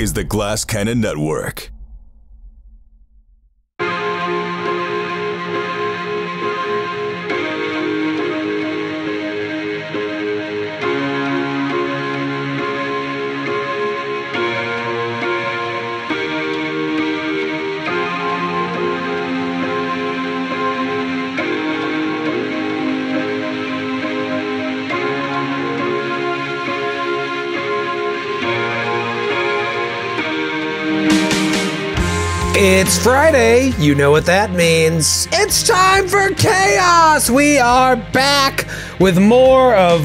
is the Glass Cannon Network. It's Friday, you know what that means. It's time for chaos! We are back with more of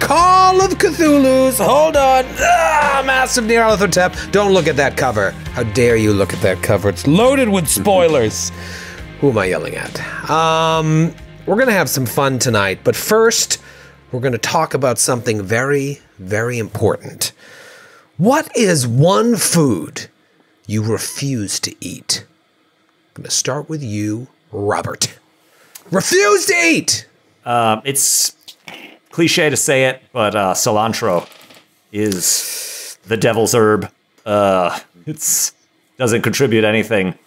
Call of Cthulhu's, hold on, massive Nyarlathotep. Don't look at that cover. How dare you look at that cover? It's loaded with spoilers. Who am I yelling at? We're gonna have some fun tonight, but first, we're gonna talk about something very, very important. What is one food you refuse to eat? I'm gonna start with you, Robert. Refuse to eat! It's cliche to say it, but cilantro is the devil's herb. It doesn't contribute anything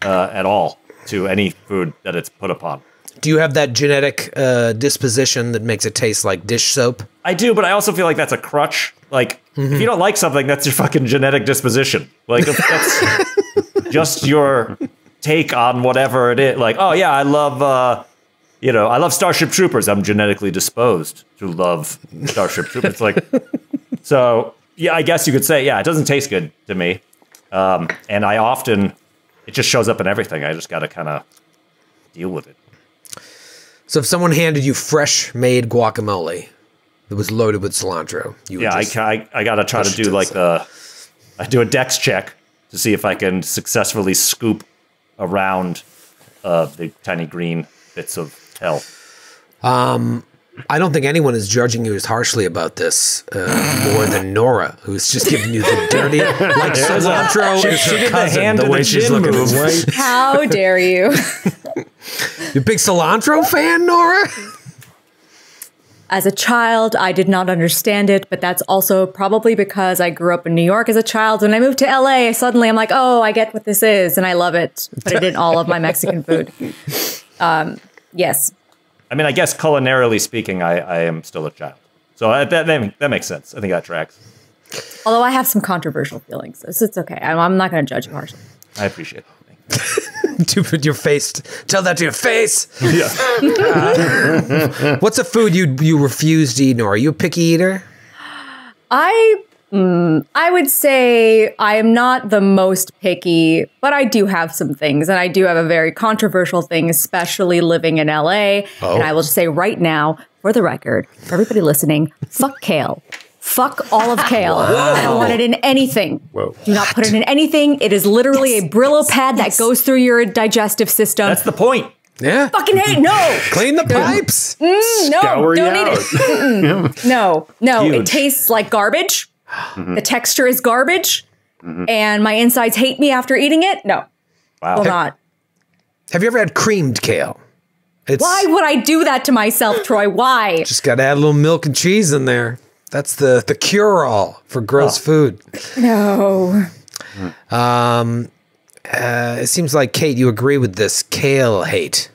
at all to any food that it's put upon. Do you have that genetic disposition that makes it taste like dish soap? I do, but I also feel like that's a crutch. Like, if you don't like something, that's your fucking genetic disposition. Like, that's just your take on whatever it is. Like, oh yeah, I love, you know, I love Starship Troopers. I'm genetically disposed to love Starship Troopers. Like, so yeah, I guess you could say, yeah, it doesn't taste good to me. And I often, it just shows up in everything. I just got to kind of deal with it. So if someone handed you fresh made guacamole, it was loaded with cilantro. I gotta try to do like the, I do a dex check to see if I can successfully scoop around the tiny green bits of hell. I don't think anyone is judging you as harshly about this more than Nora, who's just giving you the dirty, like cilantro is her cousin, the way she's looking at this. How dare you? You big cilantro fan, Nora? As a child, I did not understand it, but that's also probably because I grew up in New York as a child. When I moved to LA, suddenly I'm like, oh, I get what this is, and I love it. But I did all of my Mexican food. Yes. I mean, I guess culinarily speaking, I am still a child. So that makes sense. I think that tracks. Although I have some controversial feelings, so it's okay. I'm not going to judge you harshly. I appreciate it. Stupid, your face. Tell that to your face. Yeah. What's a food you refuse to eat, Nora? Are you a picky eater? I would say I am not the most picky, but I do have some things, and I do have a very controversial thing, especially living in LA. Oh. And I will just say right now, for the record, for everybody listening, fuck kale. Fuck all of kale. Wow. I don't want it in anything. Whoa. Do not put it in anything. It is literally a Brillo pad that goes through your digestive system. That's the point. Yeah. Fucking hate. No. Clean the pipes. No, don't eat it. No. Huge. It tastes like garbage. The texture is garbage. And my insides hate me after eating it. No. Wow. Will not. Have you ever had creamed kale? Why would I do that to myself, Troy? Why? Just got to add a little milk and cheese in there. That's the cure-all for gross food. No. It seems like, Kate, you agree with this kale hate.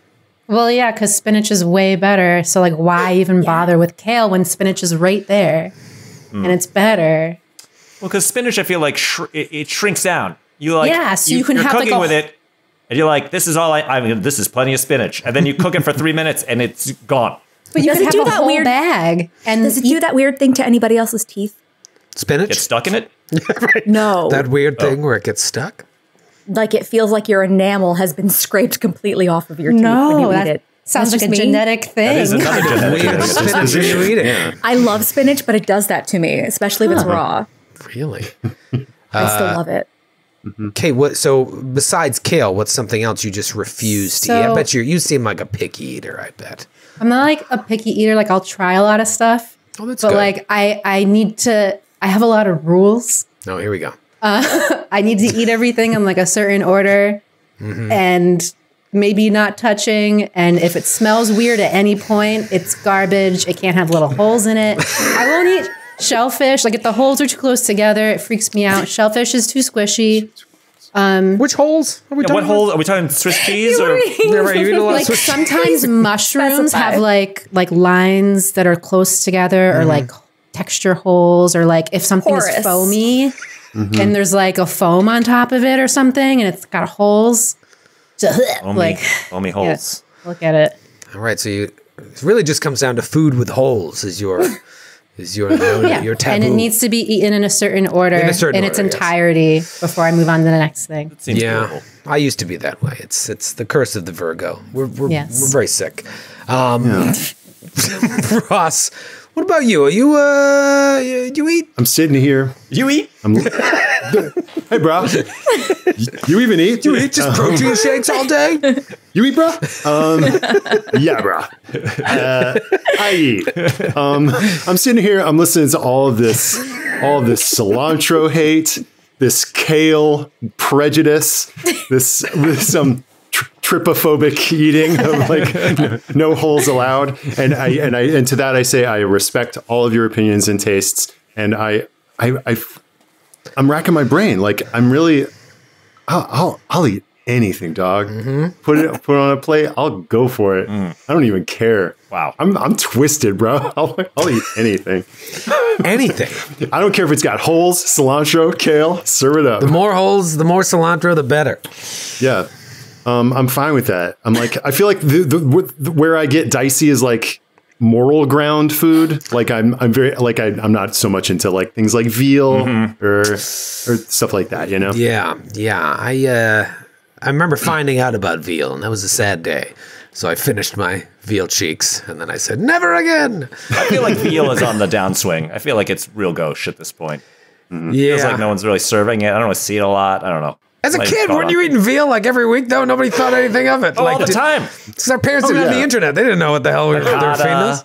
Well, yeah, because spinach is way better. So, like, why even bother with kale when spinach is right there? And it's better. Well, because spinach, I feel like, it shrinks down. You like, yeah, so you can have cooking like with it, and you're like, this is all I mean, this is plenty of spinach. And then you cook it for 3 minutes, and it's gone. But you can do that weird bag. And does it do that weird thing to anybody else's teeth? Spinach? Get stuck in it? Right. No. That weird thing where it gets stuck? Like it feels like your enamel has been scraped completely off of your teeth when you eat it. Sounds like a genetic thing. That is another genetic thing. I love spinach, but it does that to me, especially if it's raw. Really? I still love it. Okay, so besides kale, what's something else you just refuse to eat? I bet you seem like a picky eater, I bet. I'm not like a picky eater. Like I'll try a lot of stuff. Oh, that's good. But like I have a lot of rules. Oh, here we go. I need to eat everything in like a certain order and maybe not touching. And if it smells weird at any point, it's garbage. It can't have little holes in it. I won't eat Shellfish, like if the holes are too close together, it freaks me out. Shellfish is too squishy. Which holes are we talking about? What holes? Are we talking Swiss cheese? Or like sometimes mushrooms have like lines that are close together or like texture holes, or like if something is foamy and there's like a foam on top of it or something and it's got holes. Like foamy holes. Yeah, look at it. All right, so you, it really just comes down to food with holes is your... Is your taboo. And it needs to be eaten in a certain order, in its entirety, before I move on to the next thing. It seems horrible. I used to be that way. It's the curse of the Virgo. We're very sick. Ross, what about you? Are you you eat? I'm sitting here. You eat? Hey, bro. You even eat? You eat just protein shakes all day? You eat, bro? Yeah, bro. I eat. I'm sitting here. I'm listening to all of this cilantro hate, this kale prejudice, this tripophobic eating of like no holes allowed. And to that I say I respect all of your opinions and tastes, and I'm racking my brain. Like I'm really, I'll eat anything, dog. Put it on a plate. I'll go for it. I don't even care. Wow. I'm twisted, bro. I'll eat anything. Anything. I don't care if it's got holes, cilantro, kale. Serve it up. The more holes, the more cilantro, the better. Yeah. I'm fine with that. I'm like, I feel like where I get dicey is like moral ground food. Like I'm very like I'm not so much into like things like veal or stuff like that, you know? Yeah, yeah. I remember finding out about veal, and that was a sad day. So I finished my veal cheeks, and then I said, never again. I feel like veal is on the downswing. I feel like it's real gauche at this point. Yeah. Feels like no one's really serving it. I don't see it a lot. I don't know. As a kid, weren't you eating veal like every week, though? Nobody thought anything of it. Oh, like, all the time. Because our parents didn't have the internet. They didn't know what the hell we were feeding us.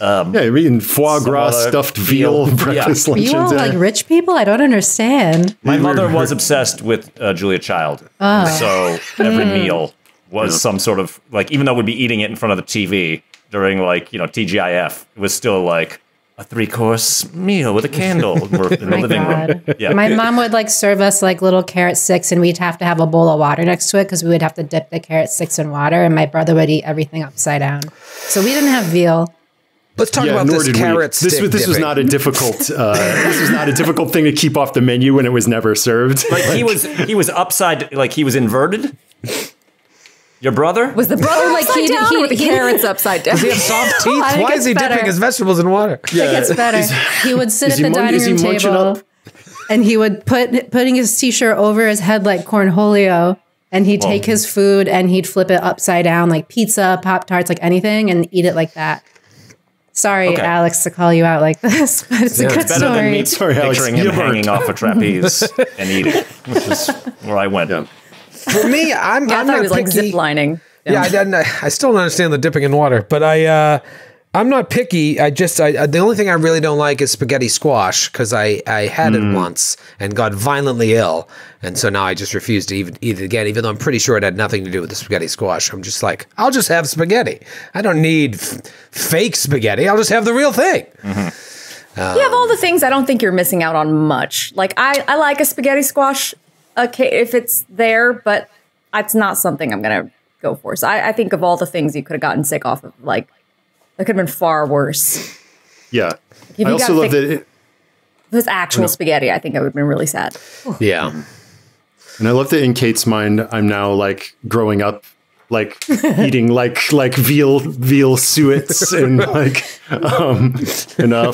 Yeah, you're eating foie gras, stuffed veal, breakfast, lunch, and dinner. Like rich people? I don't understand. My mother was obsessed with Julia Child. Oh. So every meal was some sort of, like, even though we'd be eating it in front of the TV during, like, you know, TGIF, it was still like, a three-course meal with a candle in the living room. Yeah. My mom would like serve us like little carrot sticks, and we'd have to have a bowl of water next to it because we would have to dip the carrot sticks in water, and my brother would eat everything upside down. So we didn't have veal. Let's talk about this carrot stick dipping. This was not a difficult. This was not a difficult thing to keep off the menu when it was never served. But like, he was upside, like he was inverted. Your brother? Was the brother like he carrots upside down? Does he have soft teeth? Why is he dipping his vegetables in water? Yeah. It gets better. He would sit at the dining room table, and he would putting his t-shirt over his head like Cornholio, and he'd take his food and he'd flip it upside down like pizza, Pop-Tarts, like anything, and eat it like that. Sorry, Alex, to call you out like this, but it's a good it's better story. Than me picturing him hanging off a trapeze and eating, which is where I went. Yeah. For me, I'm not picky. Like ziplining. Yeah, I still don't understand the dipping in water, but I'm not picky. I just the only thing I really don't like is spaghetti squash because I had it once and got violently ill, and so now I just refuse to even eat it again. Even though I'm pretty sure it had nothing to do with the spaghetti squash. I'm just like, I'll just have spaghetti. I don't need fake spaghetti. I'll just have the real thing. You have all the things. I don't think you're missing out on much. Like I like a spaghetti squash. Okay, if it's there, but it's not something I'm going to go for. So I think of all the things you could have gotten sick off of, like, that could have been far worse. Yeah. If I also love that it was actual spaghetti, I think I would have been really sad. Yeah. And I love that in Kate's mind, I'm now, like, growing up, like, eating, like veal suets and, like,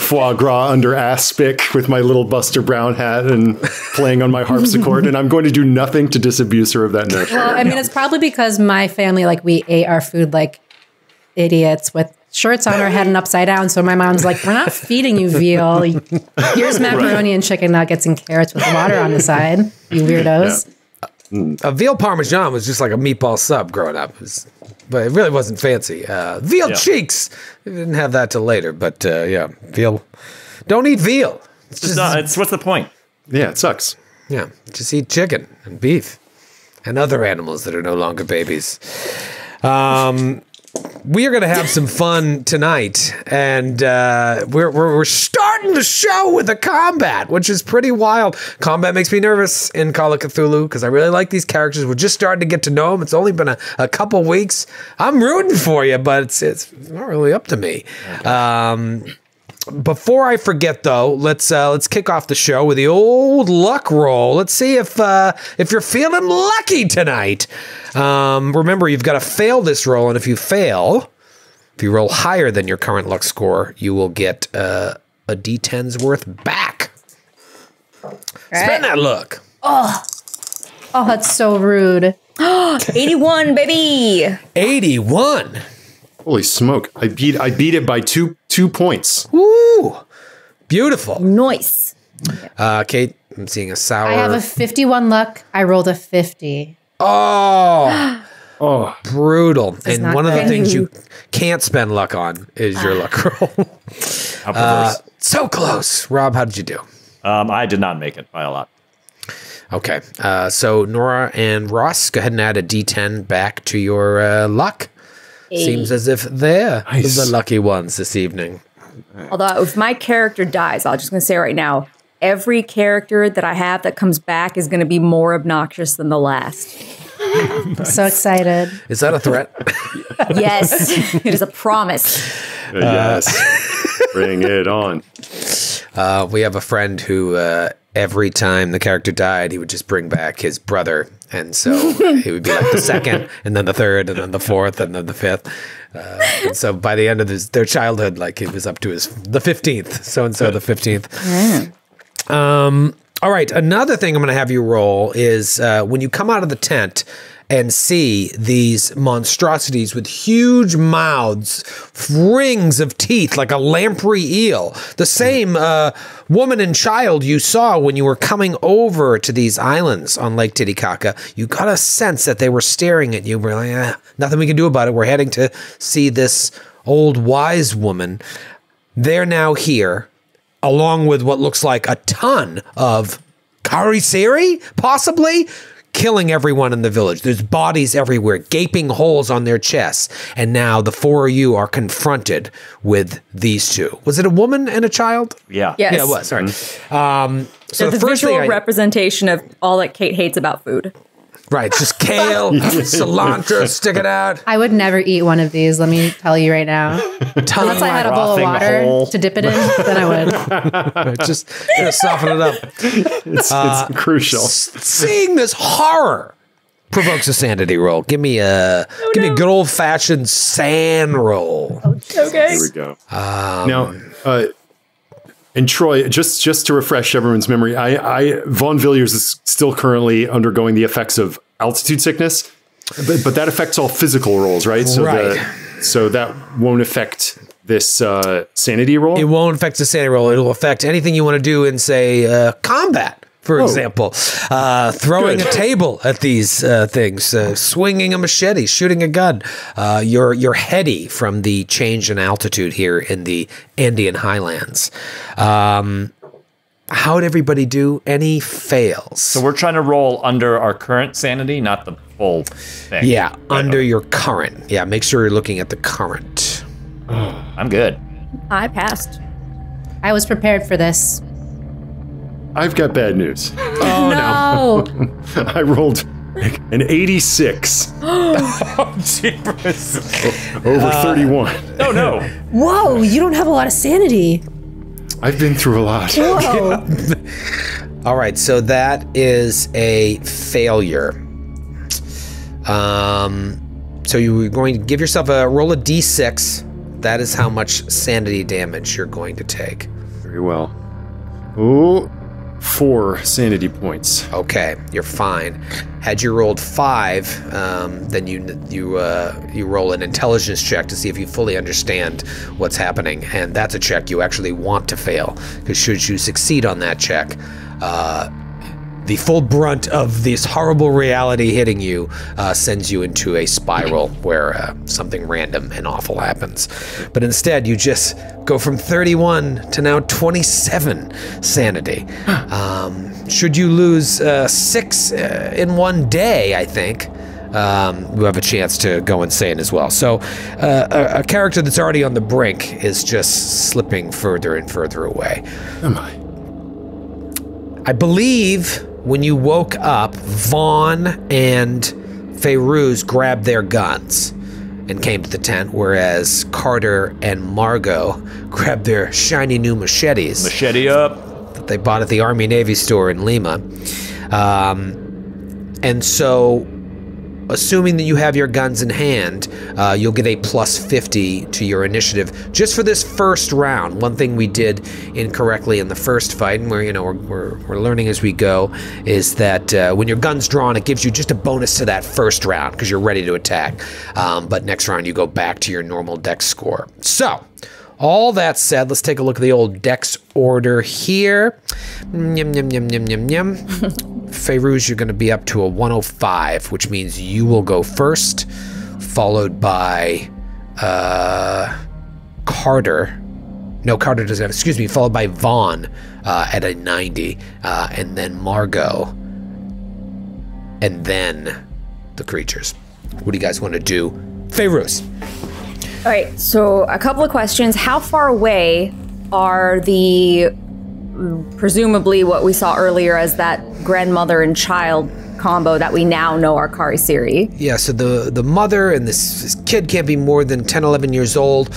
foie gras under aspic with my little Buster Brown hat and playing on my harpsichord. And I'm going to do nothing to disabuse her of that notion. Well, I mean, it's probably because my family, like, we ate our food like idiots with shirts on our head and upside down. So my mom's like, we're not feeding you veal. Here's macaroni and chicken nuggets and carrots with water on the side, you weirdos. Yeah. A veal parmesan was just like a meatball sub growing up, but it really wasn't fancy. Veal cheeks, we didn't have that till later, but yeah, veal. Don't eat veal. It's just what's the point? Yeah, it sucks. Yeah, just eat chicken and beef and other animals that are no longer babies. we are going to have some fun tonight, and we're starting the show with a combat, which is pretty wild. Combat makes me nervous in Call of Cthulhu because I really like these characters. We're just starting to get to know them. It's only been a couple weeks. I'm rooting for you, but it's not really up to me. Okay. Before I forget, though, let's kick off the show with the old luck roll. Let's see if you're feeling lucky tonight. Remember, you've got to fail this roll, and if you fail, if you roll higher than your current luck score, you will get a D10's worth back. Right. Spend that luck. Oh, that's so rude. 81, baby. 81. Holy smoke! I beat it by two points. Woo! Beautiful. Nice. Kate, I'm seeing a sour. I have a 51 luck. I rolled a 50. Oh. Oh, brutal. And one of the things you can't spend luck on is your luck roll. So close. Rob, how did you do? I did not make it by a lot. Okay. So Nora and Ross, go ahead and add a D10 back to your luck. Seems as if they're the lucky ones this evening. Although if my character dies, I'm just going to say right now, every character that I have that comes back is going to be more obnoxious than the last. I'm so excited. Is that a threat? Yes. It is a promise. Yes. Bring it on. We have a friend who... every time the character died, he would just bring back his brother. And so it would be like the second, and then the third, and then the fourth, and then the fifth. And so by the end of their childhood, like it was up to the 15th, so-and-so the 15th. Mm. All right, another thing I'm going to have you roll is when you come out of the tent and see these monstrosities with huge mouths, rings of teeth like a lamprey eel. The same woman and child you saw when you were coming over to these islands on Lake Titicaca, you got a sense that they were staring at you. We're like, nothing we can do about it. We're heading to see this old wise woman. They're now here, along with what looks like a ton of Kharisiri, possibly, killing everyone in the village. There's bodies everywhere, gaping holes on their chests. And now the four of you are confronted with these two. Was it a woman and a child? Yeah. Yes. Yeah, it was. Sorry. Mm-hmm. So the first visual representation of all that Kate hates about food. Right. Just kale, cilantro, stick it out. I would never eat one of these, let me tell you right now. Unless I had a bowl of water to dip it in, then I would. Just soften it up. It's crucial. Seeing this horror provokes a sanity roll. Give me a give me a good old fashioned sand roll. Oh, okay. Here we go. Now, and Troy, just to refresh everyone's memory, Von Villiers is still currently undergoing the effects of altitude sickness, but that affects all physical rolls, right? So, right. So that won't affect this sanity roll? It won't affect the sanity roll. It'll affect anything you want to do in, say, combat, for example. Throwing a table at these things, swinging a machete, shooting a gun. You're heady from the change in altitude here in the Andean highlands. How'd everybody do? Any fails? So we're trying to roll under our current sanity, not the full thing. Yeah, under your current. Yeah, make sure you're looking at the current. I'm good. I passed. I was prepared for this. I've got bad news. Oh, no. I rolled an 86. Oh, jeepers. Over 31. Oh, no. Whoa, you don't have a lot of sanity. I've been through a lot. Whoa. All right, so that is a failure. So you're going to give yourself a roll of D6. That is how much sanity damage you're going to take. Very well. Ooh, 4 sanity points. Okay, you're fine. Had you rolled 5, then you roll an intelligence check to see if you fully understand what's happening, and that's a check you actually want to fail, because should you succeed on that check, the full brunt of this horrible reality hitting you sends you into a spiral where something random and awful happens. But instead, you just go from 31 to now 27 sanity. Should you lose 6 in one day, I think, who have a chance to go insane as well. So a character that's already on the brink is just slipping further and further away. Am I? I believe when you woke up, Vaughn and Fayrouz grabbed their guns and came to the tent, whereas Carter and Margot grabbed their shiny new machetes. Machete up. That they bought at the Army Navy store in Lima. And so, assuming that you have your guns in hand, you'll get a +50 to your initiative just for this first round. One thing we did incorrectly in the first fight, and we're learning as we go, is that when your gun's drawn, it gives you just a bonus to that first round because you're ready to attack. But next round, you go back to your normal dex score. So, all that said, let's take a look at the old dex order here. Fayrouz, you're going to be up to a 105, which means you will go first, followed by Carter. No, Carter doesn't have, excuse me, followed by Vaughn at a 90, and then Margot, and then the creatures. What do you guys want to do? Fayrouz. All right, so a couple of questions. How far away are the, presumably what we saw earlier as that grandmother and child combo that we now know are Kharisiri? Yeah, so the mother and this kid can't be more than 10, 11 years old.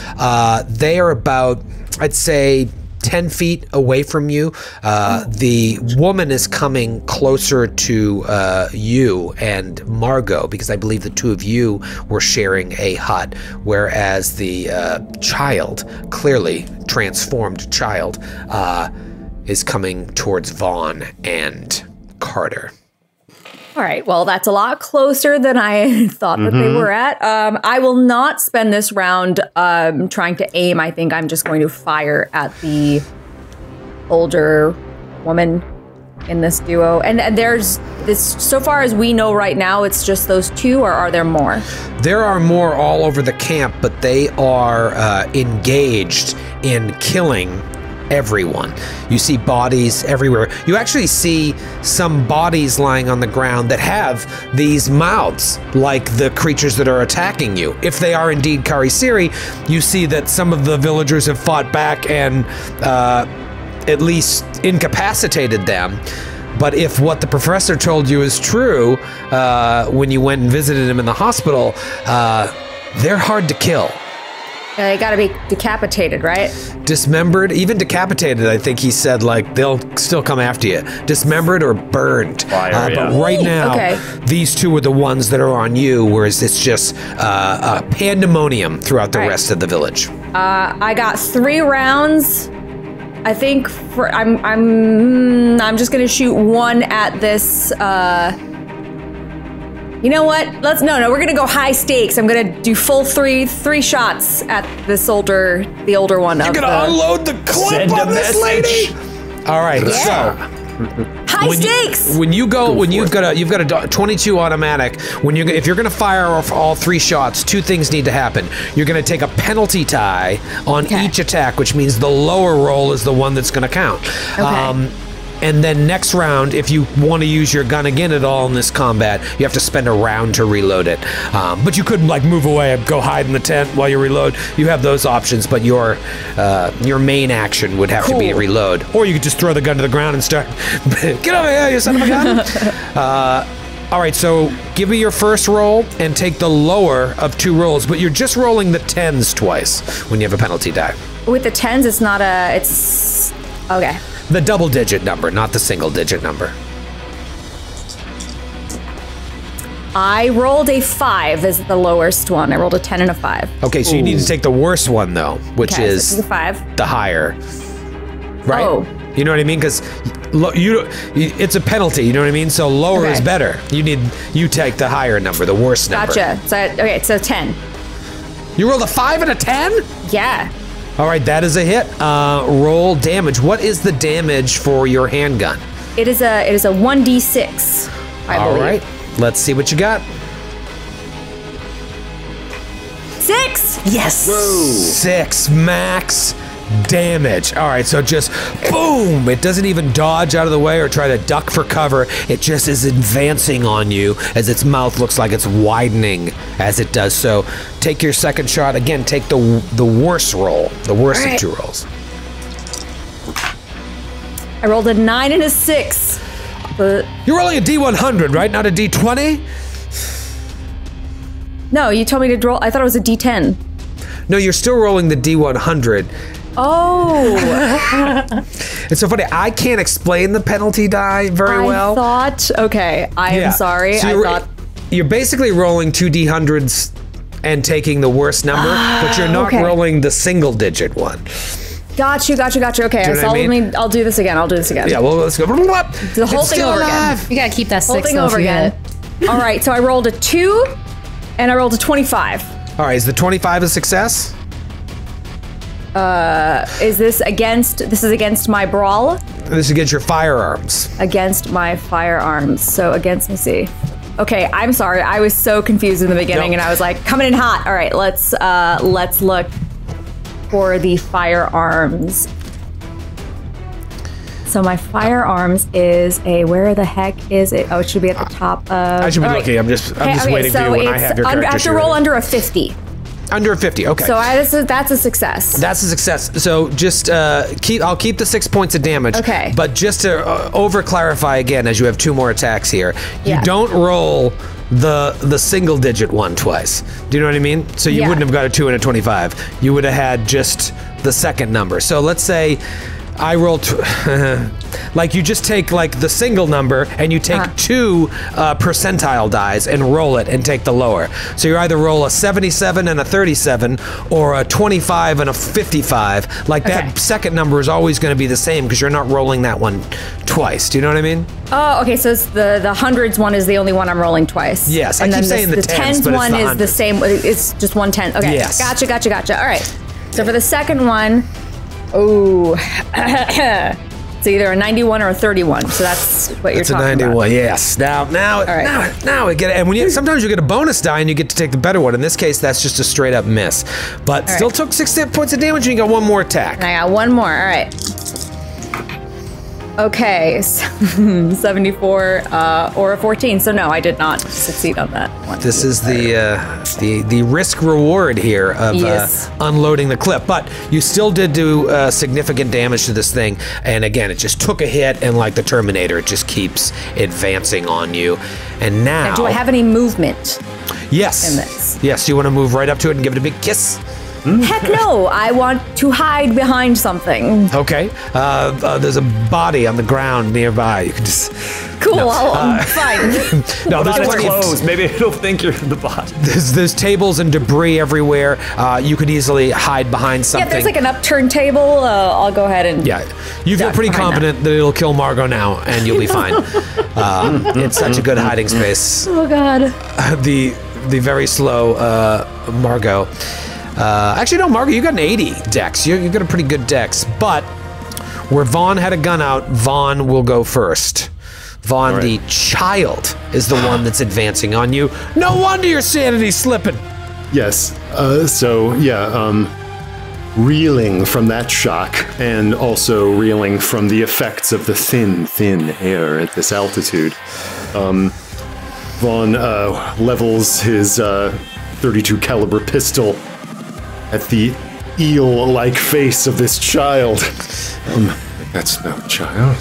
They are about, I'd say, 10 feet away from you. The woman is coming closer to you and Margot, because I believe the two of you were sharing a hut, whereas the child, clearly transformed child, is coming towards Vaughn and Carter. All right, well, that's a lot closer than I thought that they were at. I will not spend this round trying to aim. I think I'm just going to fire at the older woman in this duo. And there's this, so far as we know right now, it's just those two, or are there more? There are more all over the camp, but they are engaged in killing everyone. You see bodies everywhere. You actually see some bodies lying on the ground that have these mouths like the creatures that are attacking you. If they are indeed Kharisiri, you see that some of the villagers have fought back and at least incapacitated them. But if what the professor told you is true, when you went and visited him in the hospital, they're hard to kill. They gotta be decapitated, right? Dismembered, even decapitated, I think he said, like, they'll still come after you. Dismembered or burned. Fire, yeah. But right now, okay, these two are the ones that are on you, whereas it's just a pandemonium throughout the rest of the village. I got 3 rounds. I think for, I'm just gonna shoot one at this, you know what? Let's no. We're gonna go high stakes. I'm gonna do full three shots at this older, the older one. You're gonna unload the clip on this lady. All right, yeah. So high stakes. When you go, when you've got a 22 automatic. When you, if you're gonna fire off all 3 shots, 2 things need to happen. You're gonna take a penalty tie on each attack, which means the lower roll is the one that's gonna count. Okay. And then next round, if you want to use your gun again at all in this combat, you have to spend a round to reload it. But you could like move away and go hide in the tent while you reload. You have those options, but your main action would have to be a reload. Or you could just throw the gun to the ground and start, get over here, you son of a gun. All right, so give me your first roll and take the lower of 2 rolls, but you're just rolling the 10s twice when you have a penalty die. With the 10s, it's not a, it's, okay. The double-digit number, not the single-digit number. I rolled a 5 as the lowest one. I rolled a 10 and a 5. Okay, so you need to take the worst one, though, which is so the 5. The higher. Right? Oh. You know what I mean? Because it's a penalty, you know what I mean? So lower is better. You take the higher number, the worst number. Gotcha. So, okay, so 10. You rolled a 5 and a 10? Yeah. All right, that is a hit. Roll damage. What is the damage for your handgun? It is a 1d6, I believe. All right, let's see what you got. 6. Yes. Whoa. 6 max. damage. All right, so just boom. It doesn't even dodge out of the way or try to duck for cover. It just is advancing on you as its mouth looks like it's widening as it does so. Take your second shot. Again, take the worst roll, the worst of two rolls. I rolled a 9 and a 6. But you're rolling a D100, right? Not a D20? No, you told me to roll. I thought it was a D10. No, you're still rolling the D100. Oh. It's so funny. I can't explain the penalty die very well. I thought, okay, I am sorry. So you're basically rolling two D100s and taking the worst number, but you're not rolling the single digit one. Got you. Okay, I'll do this again. Yeah, well, let's go. The whole thing over again. You gotta keep that six. All right, so I rolled a 2 and I rolled a 25. All right, is the 25 a success? Is this against? This is against my brawl. This is against your firearms. Against my firearms. So against, let's see. Okay, I'm sorry. I was so confused in the beginning, and I was like coming in hot. All right, let's look for the firearms. So my firearms is a, where the heck is it? Oh, it should be at the top of. I should be looking. I'm just waiting for you when I have your character. I have to roll under a 50. Under a 50, okay. So that's a success. That's a success. So just I'll keep the 6 points of damage. Okay. But just to over clarify again, as you have 2 more attacks here, you don't roll the single digit one twice. Do you know what I mean? So you wouldn't have got a 2 and a 25. You would have had just the second number. So let's say I roll, like you just take like the single number and you take 2 percentile dies and roll it and take the lower. So you either roll a 77 and a 37 or a 25 and a 55. Like that second number is always going to be the same because you're not rolling that one twice. Do you know what I mean? Oh, okay. So it's the hundreds one is the only one I'm rolling twice. Yes, and I keep saying the tens, but one is the same. It's just 1 10. Okay, yes. Gotcha. All right. So for the second one, it's either a 91 or a 31. So that's what you're talking about. It's a 91. Yes. Now it get, and when you sometimes you get a bonus die and you get to take the better one. In this case, that's just a straight up miss. But still took 6 points of damage and you got 1 more attack. And I got 1 more. All right. Okay, 74 or a 14. So no, I did not succeed on that one. This is the risk reward here of unloading the clip, but you still did do significant damage to this thing. And again, it just took a hit, and like the Terminator, it just keeps advancing on you. And now, do I have any movement? Yes. In this? Yes. You want to move right up to it and give it a big kiss? Heck no, I want to hide behind something. Okay, there's a body on the ground nearby. You can just... Cool, I'm fine. No, there's clothes. Maybe it'll think you're the body. There's tables and debris everywhere. You could easily hide behind something. Yeah, there's like an upturned table. I'll go ahead and... Yeah, you feel pretty confident that it'll kill Margot now and you'll be fine. It's such a good hiding space. Oh, God. The very slow Margot. Actually, no, Margot, you got an 80 dex. You got a pretty good dex, but where Vaughn had a gun out, Vaughn will go first. Vaughn, the child, is the one that's advancing on you. No wonder your sanity's slipping. Yes. Reeling from that shock and also reeling from the effects of the thin air at this altitude, Vaughn levels his 32 caliber pistol at the eel-like face of this child. That's no child.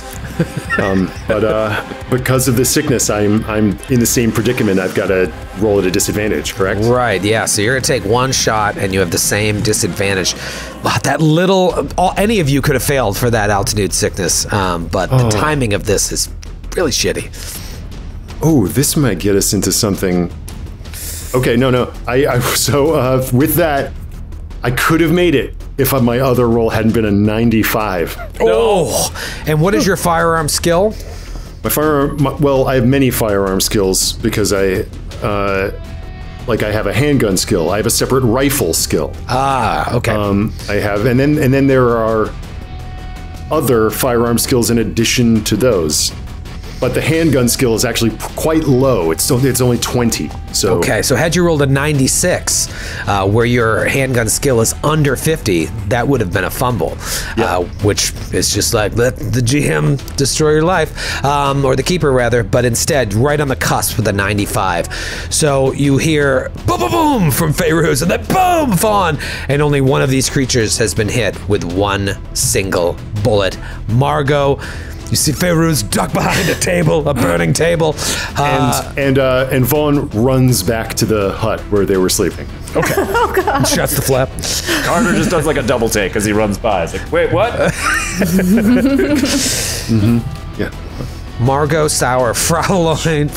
Because of the sickness, I'm in the same predicament. I've got to roll at a disadvantage, correct? Right, yeah, so you're gonna take 1 shot and you have the same disadvantage. Wow, that little, any of you could have failed for that altitude sickness, but the timing of this is really shitty. Oh, this might get us into something. Okay, no, so with that, I could have made it if my other roll hadn't been a 95. Oh, and what is your firearm skill? My firearm, well, I have many firearm skills because I have a handgun skill. I have a separate rifle skill. Okay. And then there are other firearm skills in addition to those. but the handgun skill is actually quite low. It's only 20. So okay, so had you rolled a 96, where your handgun skill is under 50, that would have been a fumble, which is just like let the GM destroy your life, or the keeper rather. But instead, right on the cusp with a 95. So you hear boom, boom, boom from Fayrouz, and then boom, Vaughn, and only one of these creatures has been hit with one single bullet. Margot, you see Fayrouz duck behind a table, a burning table. And Vaughn runs back to the hut where they were sleeping. Okay. Oh, God. And shuts the flap. Carter just does like a double take as he runs by. It's like, wait, what? Mm-hmm. Yeah. Margot Sauer, Fraulein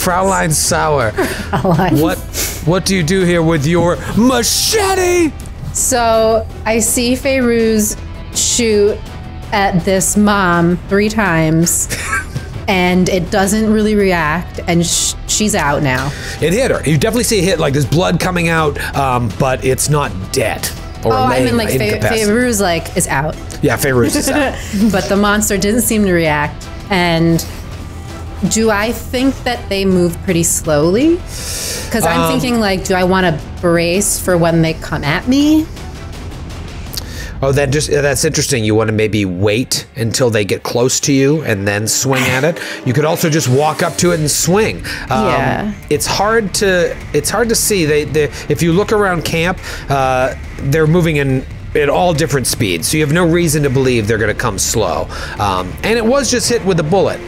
Sauer. Fraulein. What do you do here with your machete? So I see Fayrouz shoot at this mom 3 times, and it doesn't really react, and she's out now. It hit her. You definitely see it hit, like there's blood coming out, but it's not dead. Or like Fayrouz like is out. Yeah, Fayrouz is out. But the monster didn't seem to react, and do I think that they move pretty slowly? Because I'm thinking like, do I want to brace for when they come at me? Oh, that's interesting. You want to maybe wait until they get close to you and then swing at it. You could also just walk up to it and swing. Yeah. It's hard to see. If you look around camp, they're moving in at all different speeds, so you have no reason to believe they're going to come slow. And it was just hit with a bullet.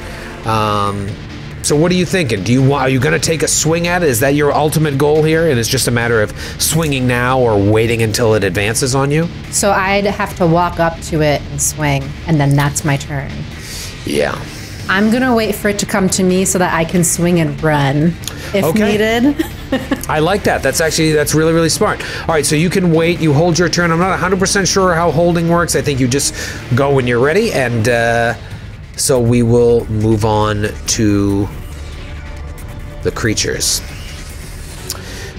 So what are you thinking? Are you going to take a swing at it? Is that your ultimate goal here? And it's just a matter of swinging now or waiting until it advances on you? So I'd have to walk up to it and swing, and then that's my turn. Yeah. I'm going to wait for it to come to me so that I can swing and run if needed. I like that. That's really, really smart. All right, so you can wait. You hold your turn. I'm not 100% sure how holding works. I think you just go when you're ready, and... so we will move on to the creatures.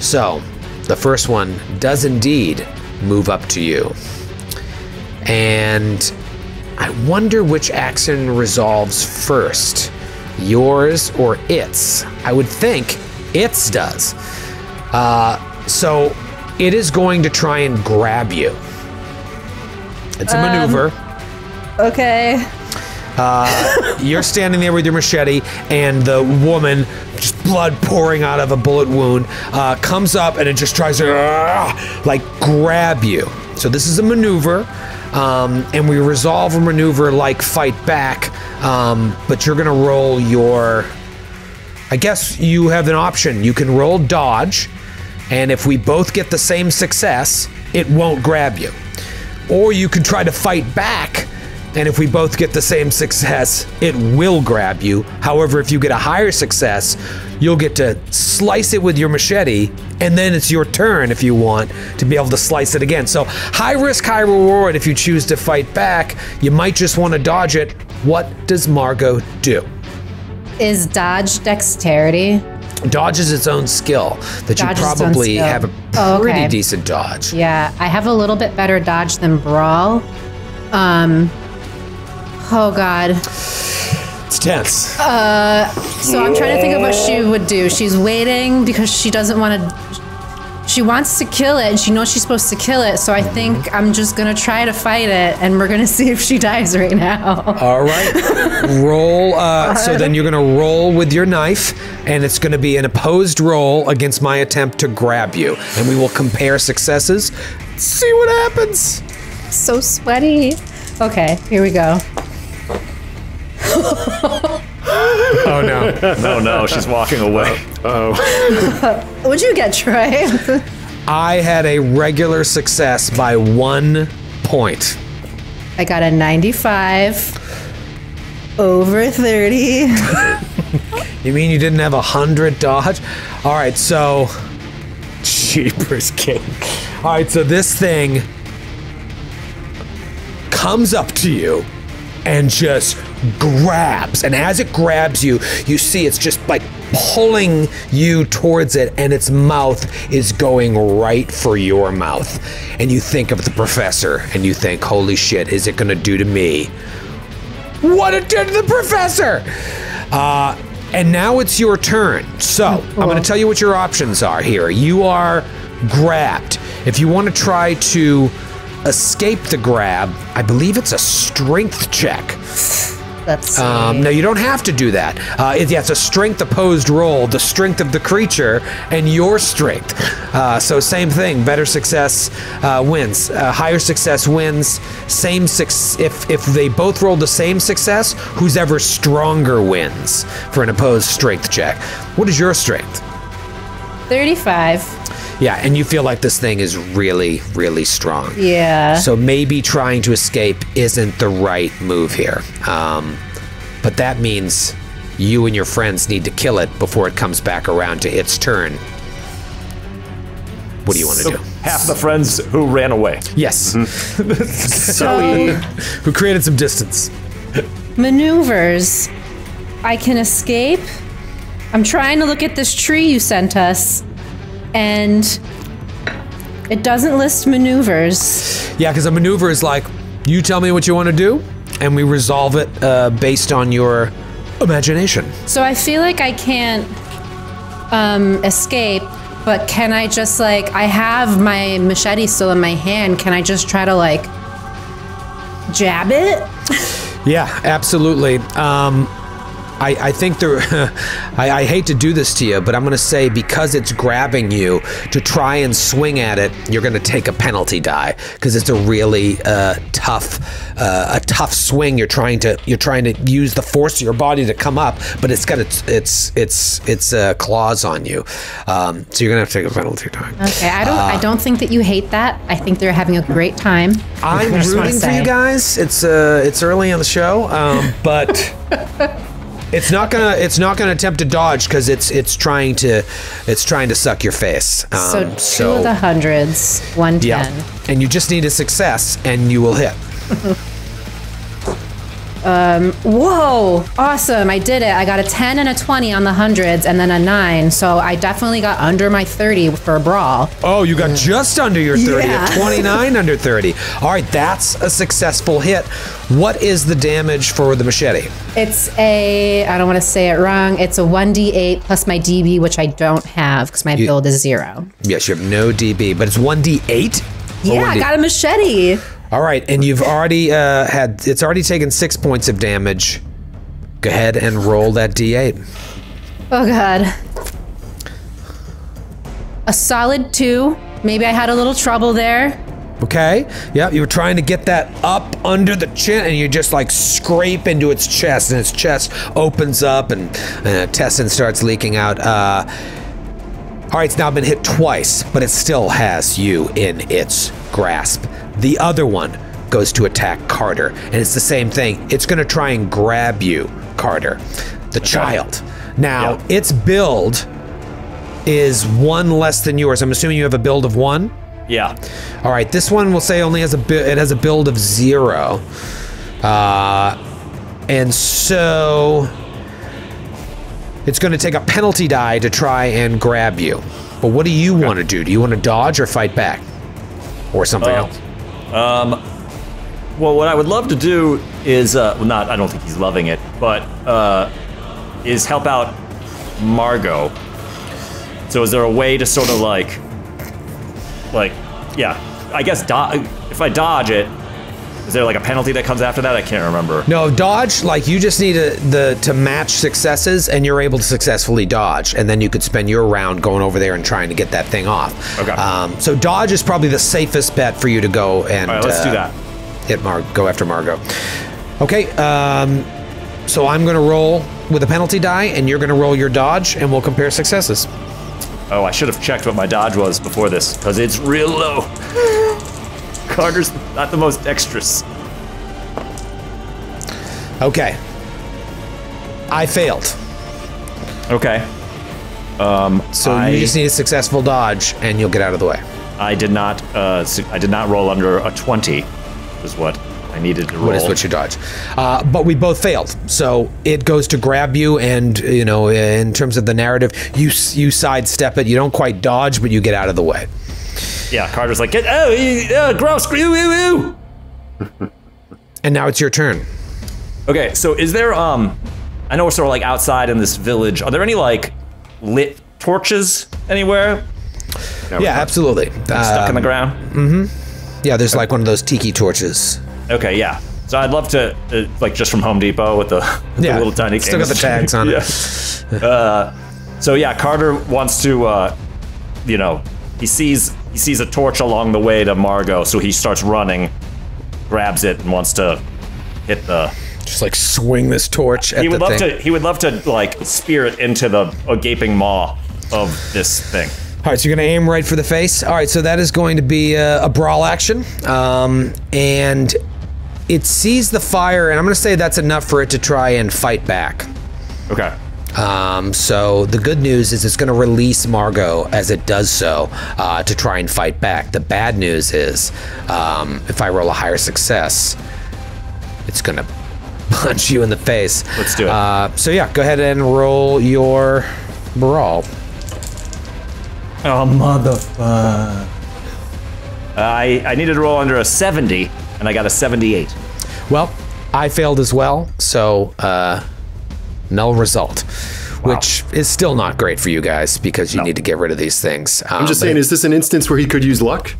So the first one does indeed move up to you. And I wonder which action resolves first, yours or its. I would think its does. So it is going to try and grab you. It's a maneuver. Okay. You're standing there with your machete, and the woman, just blood pouring out of a bullet wound, comes up and it just tries to like grab you. So this is a maneuver, and we resolve a maneuver like fight back, but you're gonna roll your, I guess you have an option. You can roll dodge, and if we both get the same success, it won't grab you. Or you can try to fight back, and if we both get the same success, it will grab you. However, if you get a higher success, you'll get to slice it with your machete, and then it's your turn if you want to be able to slice it again. So high risk, high reward if you choose to fight back. You might just want to dodge it. What does Margot do? Is dodge dexterity? Dodge is its own skill that dodge you probably have a pretty decent dodge. Yeah, I have a little bit better dodge than brawl. Oh, God. It's tense. So I'm trying to think of what she would do. She's waiting because she doesn't want to... She wants to kill it, and she knows she's supposed to kill it, so I think I'm just going to try to fight it, and we're going to see if she dies right now. All right. Roll. So then you're going to roll with your knife, and it's going to be an opposed roll against my attempt to grab you, and we will compare successes. See what happens. So sweaty. Okay, here we go. Oh no. No, no, she's walking away. Uh-oh. What'd you get, Trey? I had a regular success by 1 point. I got a 95 over 30. You mean you didn't have 100 dodge? All right, so Jeepers King. All right, so this thing comes up to you and just grabs, and as it grabs you, you see it's just like pulling you towards it, and its mouth is going right for your mouth. And you think of the professor, and you think, holy shit, is it gonna do to me what it did to the professor? And now it's your turn. So I'm going to tell you what your options are here. You are grabbed. If you want to try to escape the grab, I believe it's a strength check. That's no, you don't have to do that. It's a strength opposed roll, the strength of the creature and your strength. So same thing, better success wins. Higher success wins, same success. If they both roll the same success, who's ever stronger wins for an opposed strength check. What is your strength? 35. Yeah, and you feel like this thing is really, really strong. Yeah. So maybe trying to escape isn't the right move here. But that means you and your friends need to kill it before it comes back around to its turn. What do you want to do? Half the friends who ran away. Yes. Mm-hmm. So who created some distance. Maneuvers. I can escape. I'm trying to look at this tree you sent us. And it doesn't list maneuvers. Yeah, because a maneuver is like, you tell me what you want to do, and we resolve it based on your imagination. So I feel like I can't escape, but can I just like, I have my machete still in my hand, can I just try to like, jab it? Yeah, absolutely. I think there, I hate to do this to you, but I'm going to say because it's grabbing you, to try and swing at it, you're going to take a penalty die because it's a really tough swing. You're trying to use the force of your body to come up, but it's got its claws on you, so you're going to have to take a penalty die. Okay, I don't think that you hate that. I think they're having a great time. I'm rooting for you guys. It's early on the show, but. It's not gonna attempt to dodge because it's trying to suck your face. So two of the hundreds, 110. Yeah. And you just need a success, and you will hit. Whoa! Awesome! I did it. I got a 10 and a 20 on the hundreds, and then a 9. So I definitely got under my 30 for a brawl. Oh, you got just under your 30. Yeah. 29 under 30. All right, that's a successful hit. What is the damage for the machete? It's a, I don't want to say it wrong, it's a 1d8 plus my DB, which I don't have because my build is 0. Yes, you have no DB, but it's 1d8? Yeah, I got a machete. All right, and you've already it's already taken 6 points of damage. Go ahead and roll that d8. Oh, God. A solid 2. Maybe I had a little trouble there. Okay, yeah, you were trying to get that up under the chin and you just like scrape into its chest and its chest opens up and intestine starts leaking out. All right, it's now been hit twice, but it still has you in its grasp. The other one goes to attack Carter and it's the same thing. It's gonna try and grab you, Carter, the child. Now, its build is 1 less than yours. I'm assuming you have a build of 1? Yeah. All right. This one will say only has it has a build of 0, and so it's going to take a penalty die to try and grab you. But what do you want to do? Do you want to dodge or fight back, or something else? Well, what I would love to do is I don't think he's loving it, but is help out Margot. So is there a way to sort of like? Like, yeah, I guess if I dodge it, is there like a penalty that comes after that? I can't remember. No, dodge, like you just need to match successes and you're able to successfully dodge. And then you could spend your round going over there and trying to get that thing off. Okay. So dodge is probably the safest bet for you to go and all right, let's do that. Go after Margot. Okay, so I'm gonna roll with a penalty die and you're gonna roll your dodge and we'll compare successes. Oh, I should have checked what my dodge was before this, because it's real low. Carter's not the most dexterous. Okay. I failed. Okay. So you just need a successful dodge, and you'll get out of the way. I did not roll under a 20, is what I needed to roll. What is what you dodge? But we both failed. So it goes to grab you, and you know, in terms of the narrative, you sidestep it. You don't quite dodge, but you get out of the way. Yeah, Carter's like, gross, ew. And now it's your turn. Okay, so is there I know we're sort of like outside in this village. Are there any like lit torches anywhere? Yeah, absolutely. Stuck in the ground? Mm-hmm. Yeah, there's like one of those tiki torches. Okay, yeah. So I'd love to, like just from Home Depot with the little tiny still got the tags on it. Yeah. So yeah, Carter wants to, you know, he sees a torch along the way to Margot, so he starts running, grabs it, and wants to hit the... Just like swing this torch at the thing. He would love to like spear it into the gaping maw of this thing. All right, so you're gonna aim right for the face. All right, so that is going to be a brawl action. And it sees the fire, and I'm gonna say that's enough for it to try and fight back. Okay. So the good news is it's gonna release Margot as it does so to try and fight back. The bad news is if I roll a higher success, it's gonna punch you in the face. Let's do it. So yeah, go ahead and roll your brawl. Oh, motherfucker. I needed to roll under a 70, and I got a 78. Well, I failed as well, so null result, wow. Which is still not great for you guys because you need to get rid of these things. I'm just saying, is this an instance where he could use luck?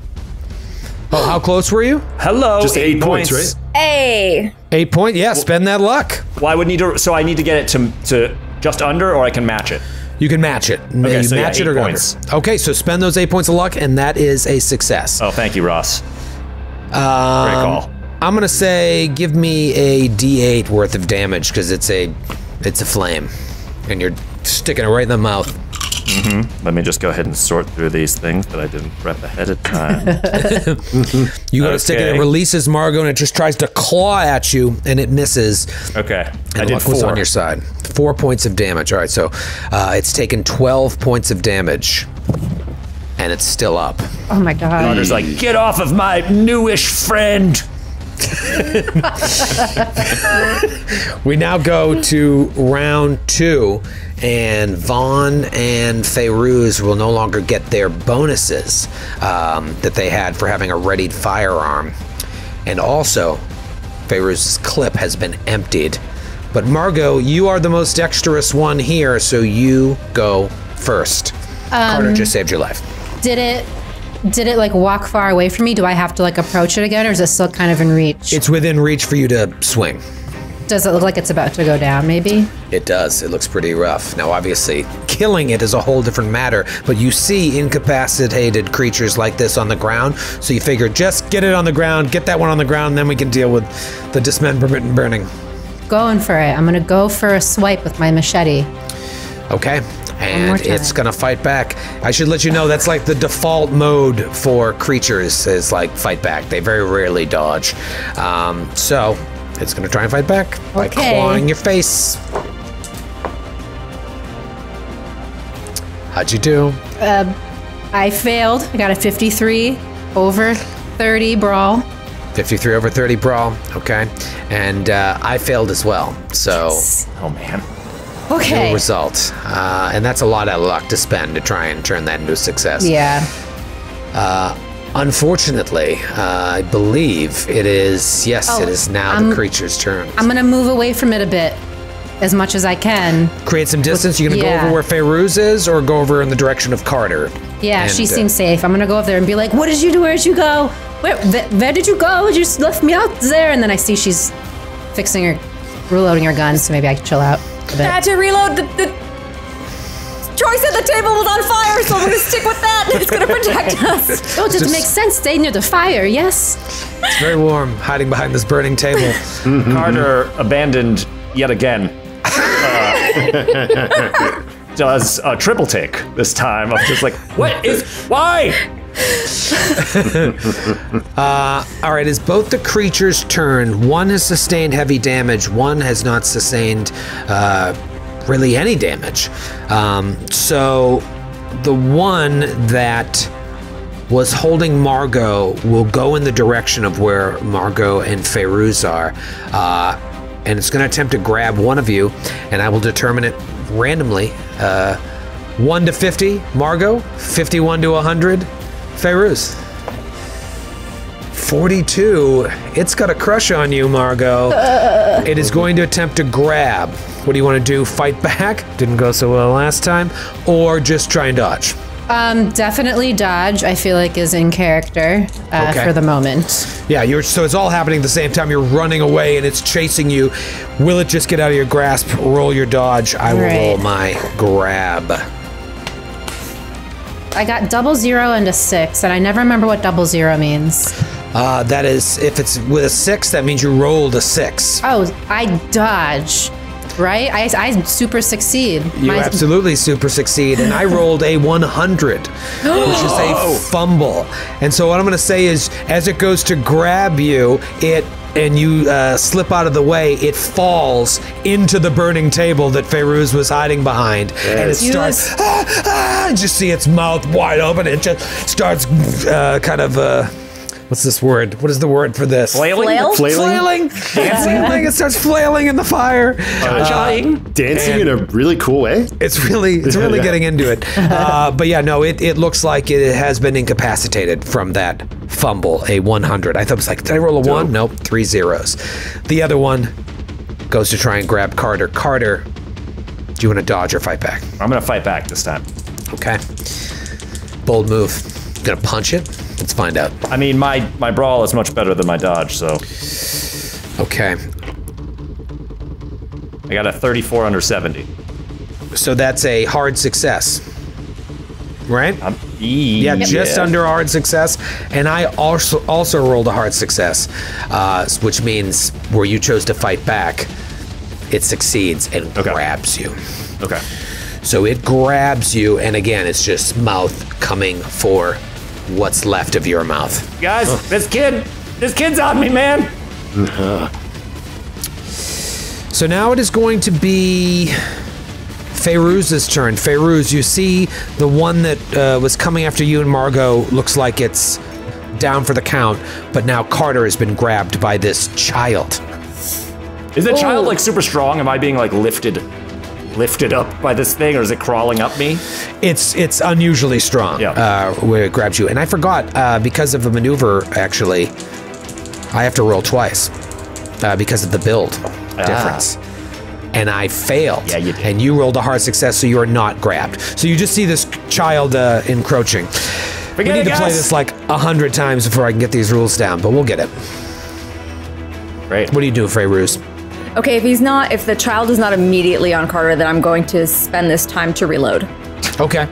Oh, how close were you? Hello. Just eight points, right? Hey. 8 points, yeah, spend that luck. Well, I would need to, so I need to get it to just under, or I can match it. You can match it. Okay, you so match it or go under. Okay, so spend those 8 points of luck, and that is a success. Oh, thank you, Ross. Great call. I'm gonna say, give me a D8 worth of damage because it's a flame, and you're sticking it right in the mouth. Mm-hmm. Let me just go ahead and sort through these things that I didn't prep ahead of time. You gotta stick it. It releases Margot, and it just tries to claw at you, and it misses. Okay, and I did four. On your side. 4 points of damage. All right, so it's taken 12 points of damage, and it's still up. Oh my God! Carter's like, get off of my newish friend. We now go to round two, and Von and Fayrouz will no longer get their bonuses that they had for having a readied firearm. And also, Fayrouz's clip has been emptied. But Margot, you are the most dexterous one here, so you go first. Carter just saved your life. Did it like walk far away from me? Do I have to like approach it again, or is it still kind of in reach? It's within reach for you to swing. Does it look like it's about to go down, maybe? It does. It looks pretty rough. Now, obviously, killing it is a whole different matter, but you see incapacitated creatures like this on the ground, so you figure just get it on the ground, get that one on the ground, and then we can deal with the dismemberment and burning. Going for it. I'm going to go for a swipe with my machete. Okay. And it's gonna fight back. I should let you know that's like the default mode for creatures is like fight back. They very rarely dodge. So it's gonna try and fight back by clawing your face. How'd you do? I failed. I got a 53 over 30 brawl. 53 over 30 brawl. Okay. And I failed as well. So. Yes. Oh man. Okay. No result, and that's a lot of luck to spend to try and turn that into a success. Yeah. Unfortunately, I believe it is. Yes, it is now the creature's turn. I'm gonna move away from it a bit, as much as I can. Create some distance. You're gonna go over where Fayrouz is, or go over in the direction of Carter. Yeah, she seems safe. I'm gonna go up there and be like, "What did you do? Where did you go? Where did you go? You just left me out there." And then I see she's fixing her, reloading her gun, so maybe I can chill out. I had to reload the choice at the table was on fire, so we're gonna stick with that. It's gonna protect us. Oh, it just makes sense. Stay near the fire, yes. It's very warm, hiding behind this burning table. Mm-hmm. Carter abandoned yet again. Does a triple take this time. I'm just like, what is why? All right, it's both the creatures' turn. One has sustained heavy damage. One has not sustained really any damage. So the one that was holding Margot will go in the direction of where Margot and Fayrouz are, and it's going to attempt to grab one of you, and I will determine it randomly. 1 to 50, Margot. 51 to 100. Fayrouz, 42. It's got a crush on you, Margot. It is going to attempt to grab. What do you want to do? Fight back? Didn't go so well last time. Or just try and dodge? Definitely dodge, I feel like, is in character for the moment. Yeah, so it's all happening at the same time. You're running away and it's chasing you. Will it just get out of your grasp? Roll your dodge. I will roll my grab. I got 00 and a 6, and I never remember what 00 means. That is, if it's with a 6, that means you rolled a 6. Oh, I dodge. Right? I super succeed. You absolutely super succeed. And I rolled a 100, which is a fumble. And so what I'm going to say is, as it goes to grab you, and you slip out of the way, it falls into the burning table that Fayrouz was hiding behind. Yes. And it starts, just see its mouth wide open. It just starts what's this word? What is the word for this? Flailing? Flailing. Flailing. It starts flailing in the fire. Dancing in a really cool way. It's really getting into it. But yeah, no, it looks like it has been incapacitated from that fumble, a 100. I thought it was like, did I roll a 1? Nope, 3 zeros. The other one goes to try and grab Carter. Carter, do you want to dodge or fight back? I'm going to fight back this time. Okay. Bold move. Gonna punch it? Let's find out. I mean, my brawl is much better than my dodge, so. Okay. I got a 34 under 70. So that's a hard success, right? Yeah, just under hard success. And I also rolled a hard success, which means where you chose to fight back, it succeeds and grabs you. Okay. So it grabs you, and again, it's just mouth coming for what's left of your mouth. Guys, this kid's on me, man. So now it is going to be Fayrouz's turn. Fayrouz, you see the one that was coming after you and Margot looks like it's down for the count, but now Carter has been grabbed by this child. Is the child like super strong? Am I being like lifted up by this thing, or is it crawling up me? It's unusually strong where it grabs you. And I forgot, because of a maneuver, actually, I have to roll twice because of the build difference. And I failed. Yeah, you did. And you rolled a hard success, so you are not grabbed. So you just see this child encroaching. We need to play this like 100 times before I can get these rules down, but we'll get it. Great. What do you do, Fayrouz? Okay, if the child is not immediately on Carter, then I'm going to spend this time to reload. Okay.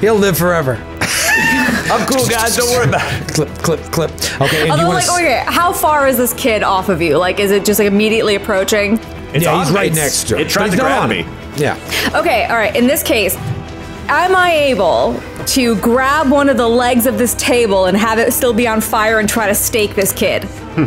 He'll live forever. I'm cool, guys. Don't worry about it. Clip. Okay. And how far is this kid off of you? Like, is it just like immediately approaching? He's right next to him. It tried to grab me. Yeah. Okay, all right. In this case, am I able to grab one of the legs of this table and have it still be on fire and try to stake this kid?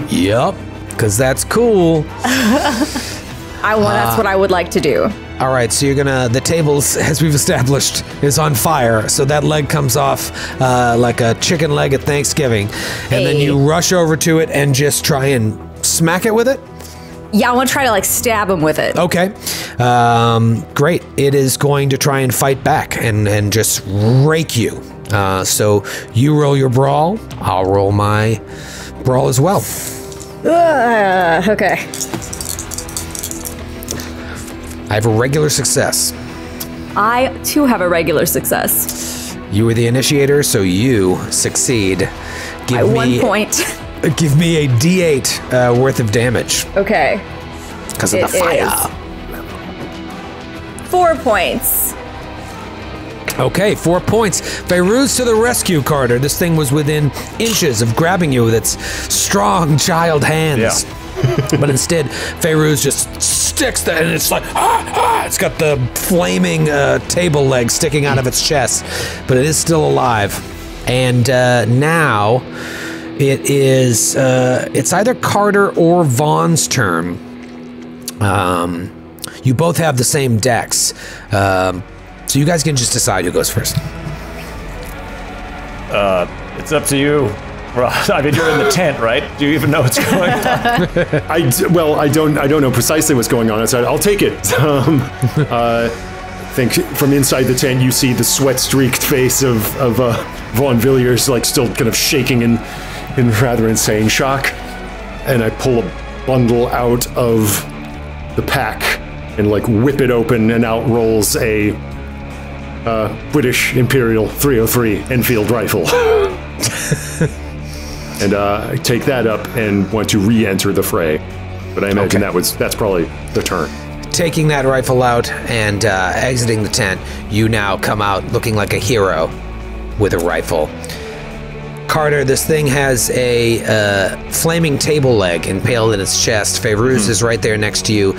Yep. Because that's cool. That's what I would like to do. All right, so you're gonna, the tables, as we've established, is on fire. So that leg comes off like a chicken leg at Thanksgiving. And then you rush over to it and just try and smack it with it? Yeah, I wanna try to like stab him with it. Okay, great. It is going to try and fight back and just rake you. So you roll your brawl, I'll roll my brawl as well. Okay. I have a regular success. I, too, have a regular success. You were the initiator, so you succeed. By 1 point. Give me a D8 worth of damage. Okay. Because of the fire. 4 points. Okay, 4 points. Fayrouz to the rescue, Carter. This thing was within inches of grabbing you with its strong child hands. Yeah. But instead, Fayrouz just sticks that, and it's like, it's got the flaming table leg sticking out of its chest, but it is still alive. And now it is, it's either Carter or Vaughn's turn. You both have the same dex. So you guys can just decide who goes first. It's up to you. I mean, you're in the tent, right? Do you even know what's going on? I don't know precisely what's going on outside. I'll take it. I think from inside the tent, you see the sweat-streaked face of Von Villiers, like still kind of shaking in rather insane shock. And I pull a bundle out of the pack and like whip it open, and out rolls a British Imperial 303 Enfield rifle. And take that up and want to re-enter the fray. But I imagine that's probably the turn. Taking that rifle out and exiting the tent, you now come out looking like a hero with a rifle. Carter, this thing has a flaming table leg impaled in its chest. Fayrouz is right there next to you.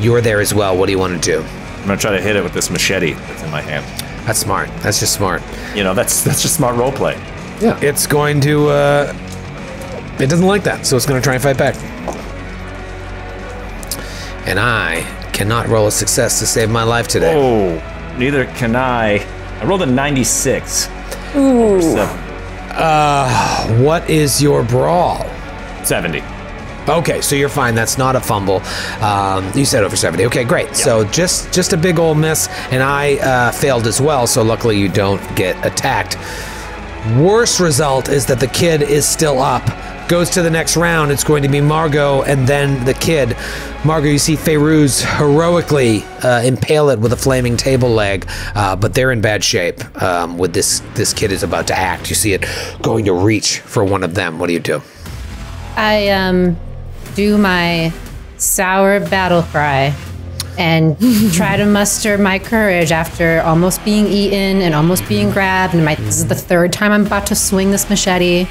You're there as well. What do you want to do? I'm going to try to hit it with this machete that's in my hand. That's smart. That's just smart. You know, that's just smart roleplay. Yeah. It's going to... it doesn't like that, so it's going to try and fight back. And I cannot roll a success to save my life today. Oh, neither can I. I rolled a 96. Ooh. What is your brawl? 70. Okay, so you're fine. That's not a fumble. You said over 70. Okay, great. Yeah. So just a big old miss, and I failed as well, so luckily you don't get attacked. Worst result is that the kid is still up. Goes to the next round. It's going to be Margot and then the kid. Margot, you see Fayrouz heroically impale it with a flaming table leg, but they're in bad shape. With this kid is about to act. You see it going to reach for one of them. What do you do? I do my sour battle cry and try to muster my courage after almost being eaten and almost being grabbed. And this is the third time I'm about to swing this machete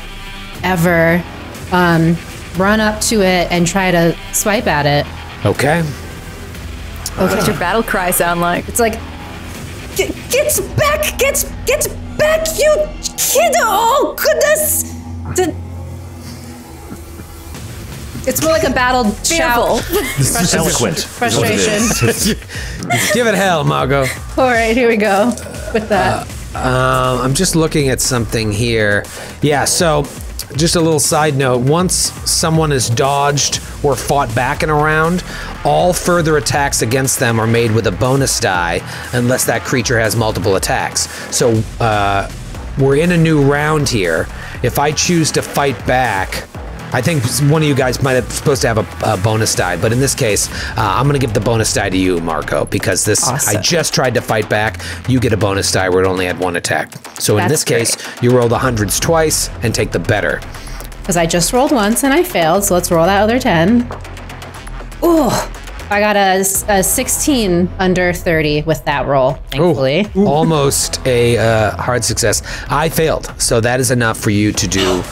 ever. Run up to it and try to swipe at it. Okay. What's your battle cry sound like? It's like, gets back, you kiddo! Oh goodness! It's more like a battle shout. This is eloquent. Frustration. Give it hell, Margot. All right, here we go with that. I'm just looking at something here. Yeah, so just a little side note, once someone is dodged or fought back in a round, all further attacks against them are made with a bonus die unless that creature has multiple attacks. So we're in a new round here. If I choose to fight back, I think one of you guys might have supposed to have a bonus die, but in this case, I'm gonna give the bonus die to you, Marco, because this, awesome. I just tried to fight back. You get a bonus die where it only had one attack. So that's in this case, you roll the hundreds twice and take the better. Because I just rolled once and I failed, so let's roll that other 10. Ooh, I got a 16 under 30 with that roll, thankfully. Ooh, almost a hard success. I failed, so that is enough for you to do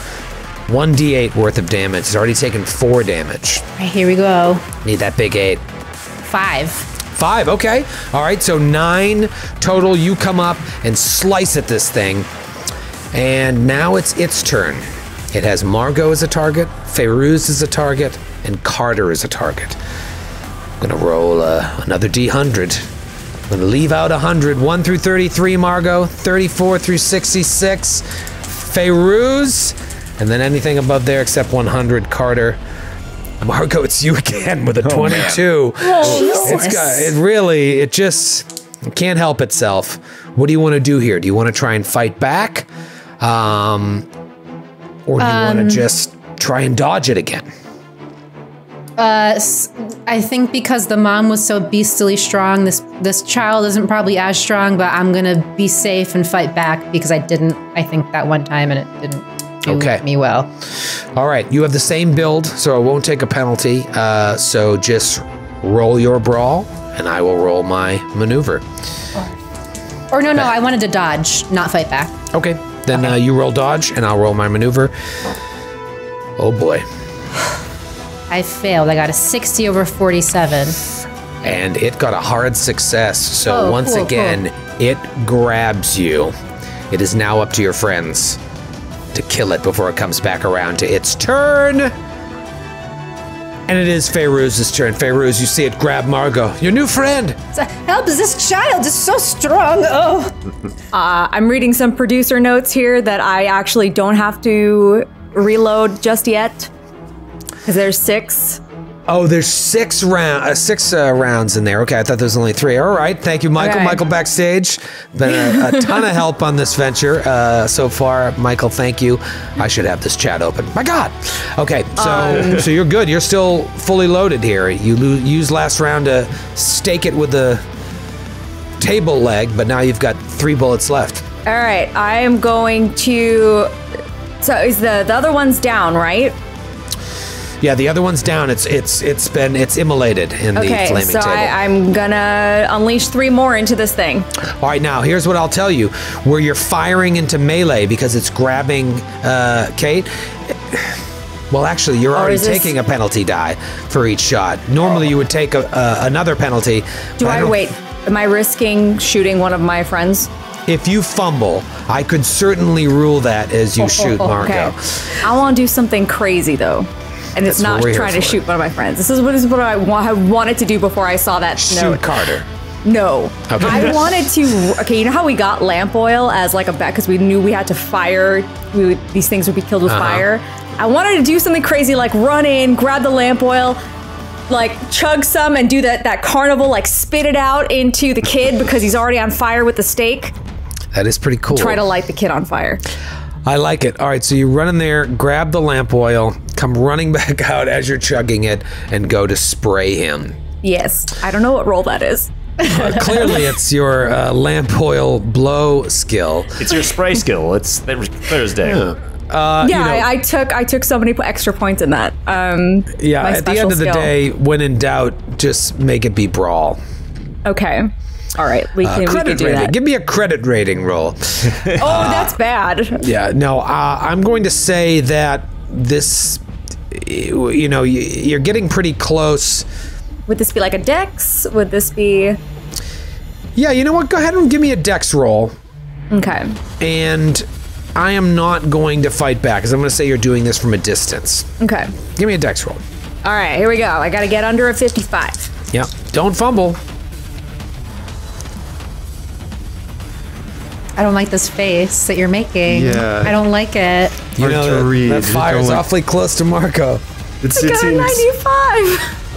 1d8 worth of damage. It's already taken 4 damage. All right, here we go. Need that big 8. 5. 5, okay. All right, so 9 total. You come up and slice at this thing. And now it's its turn. It has Margot as a target, Fayrouz as a target, and Carter as a target. I'm gonna roll another D100. I'm gonna leave out 100. 1 through 33, Margot. 34 through 66, Fayrouz. And then anything above there except 100, Carter. Margot, it's you again with a 22. Oh, Jesus. It just can't help itself. What do you want to do here? Do you want to try and fight back? Or do you want to just try and dodge it again? I think because the mom was so beastly strong, this child isn't probably as strong, but I'm going to be safe and fight back because I think that one time and it didn't. All right, you have the same build, so I won't take a penalty. So just roll your brawl, and I will roll my maneuver. Or no, I wanted to dodge, not fight back. Okay, then you roll dodge, and I'll roll my maneuver. Oh boy. I failed, I got a 60 over 47. And it got a hard success, so once again, it grabs you. It is now up to your friends to kill it before it comes back around to its turn. And it is Fayrouz's turn. Fayrouz, you see it grab Margot, your new friend. Help, this child is so strong. I'm reading some producer notes here that I actually don't have to reload just yet, because there's 6. Oh, there's six rounds in there. Okay, I thought there was only 3. All right, thank you, Michael. Okay. Michael backstage, been a ton of help on this venture so far. Michael, thank you. I should have this chat open. My God. Okay, so so you're good. You're still fully loaded here. You use last round to stake it with the table leg, but now you've got 3 bullets left. All right, I am going to. So is the other one's down, right? Yeah, the other one's down. It's immolated in the flaming table. Okay, so I'm gonna unleash 3 more into this thing. All right, now here's what I'll tell you: where you're firing into melee because it's grabbing Kate. Well, actually, you're already taking a penalty die for each shot. Normally, you would take another penalty. Do I wait? Am I risking shooting one of my friends? If you fumble, I could certainly rule that as you shoot, Margot. Okay. I want to do something crazy though. And it's not trying to shoot one of my friends. This is what I wanted to do before I saw that note. Shoot Carter. No. Okay. I wanted to... Okay, you know how we got lamp oil as like a back because we knew we had to fire... these things would be killed with fire. I wanted to do something crazy like run in, grab the lamp oil, like chug some and do that carnival, like spit it out into the kid because he's already on fire with the stake. That is pretty cool. Try to light the kid on fire. I like it. All right, so you run in there, grab the lamp oil, come running back out as you're chugging it, and go to spray him. Yes. I don't know what role that is. Clearly, it's your lamp oil blow skill. It's your spray skill. It's Thursday. Yeah. I took so many extra points in that. Yeah, at the end of the day, when in doubt, just make it be brawl. Okay. All right, we can do that. Give me a credit rating roll. Oh, that's bad. Yeah, no, I'm going to say that this, you know, you're getting pretty close. Would this be like a dex? Would this be? Yeah, you know what? Go ahead and give me a dex roll. Okay. And I am not going to fight back because I'm going to say you're doing this from a distance. Okay. Give me a dex roll. All right, here we go. I got to get under a 55. Yeah, don't fumble. I don't like this face that you're making. Yeah. I don't like it. You know, that fire's awfully close to Marco. I got a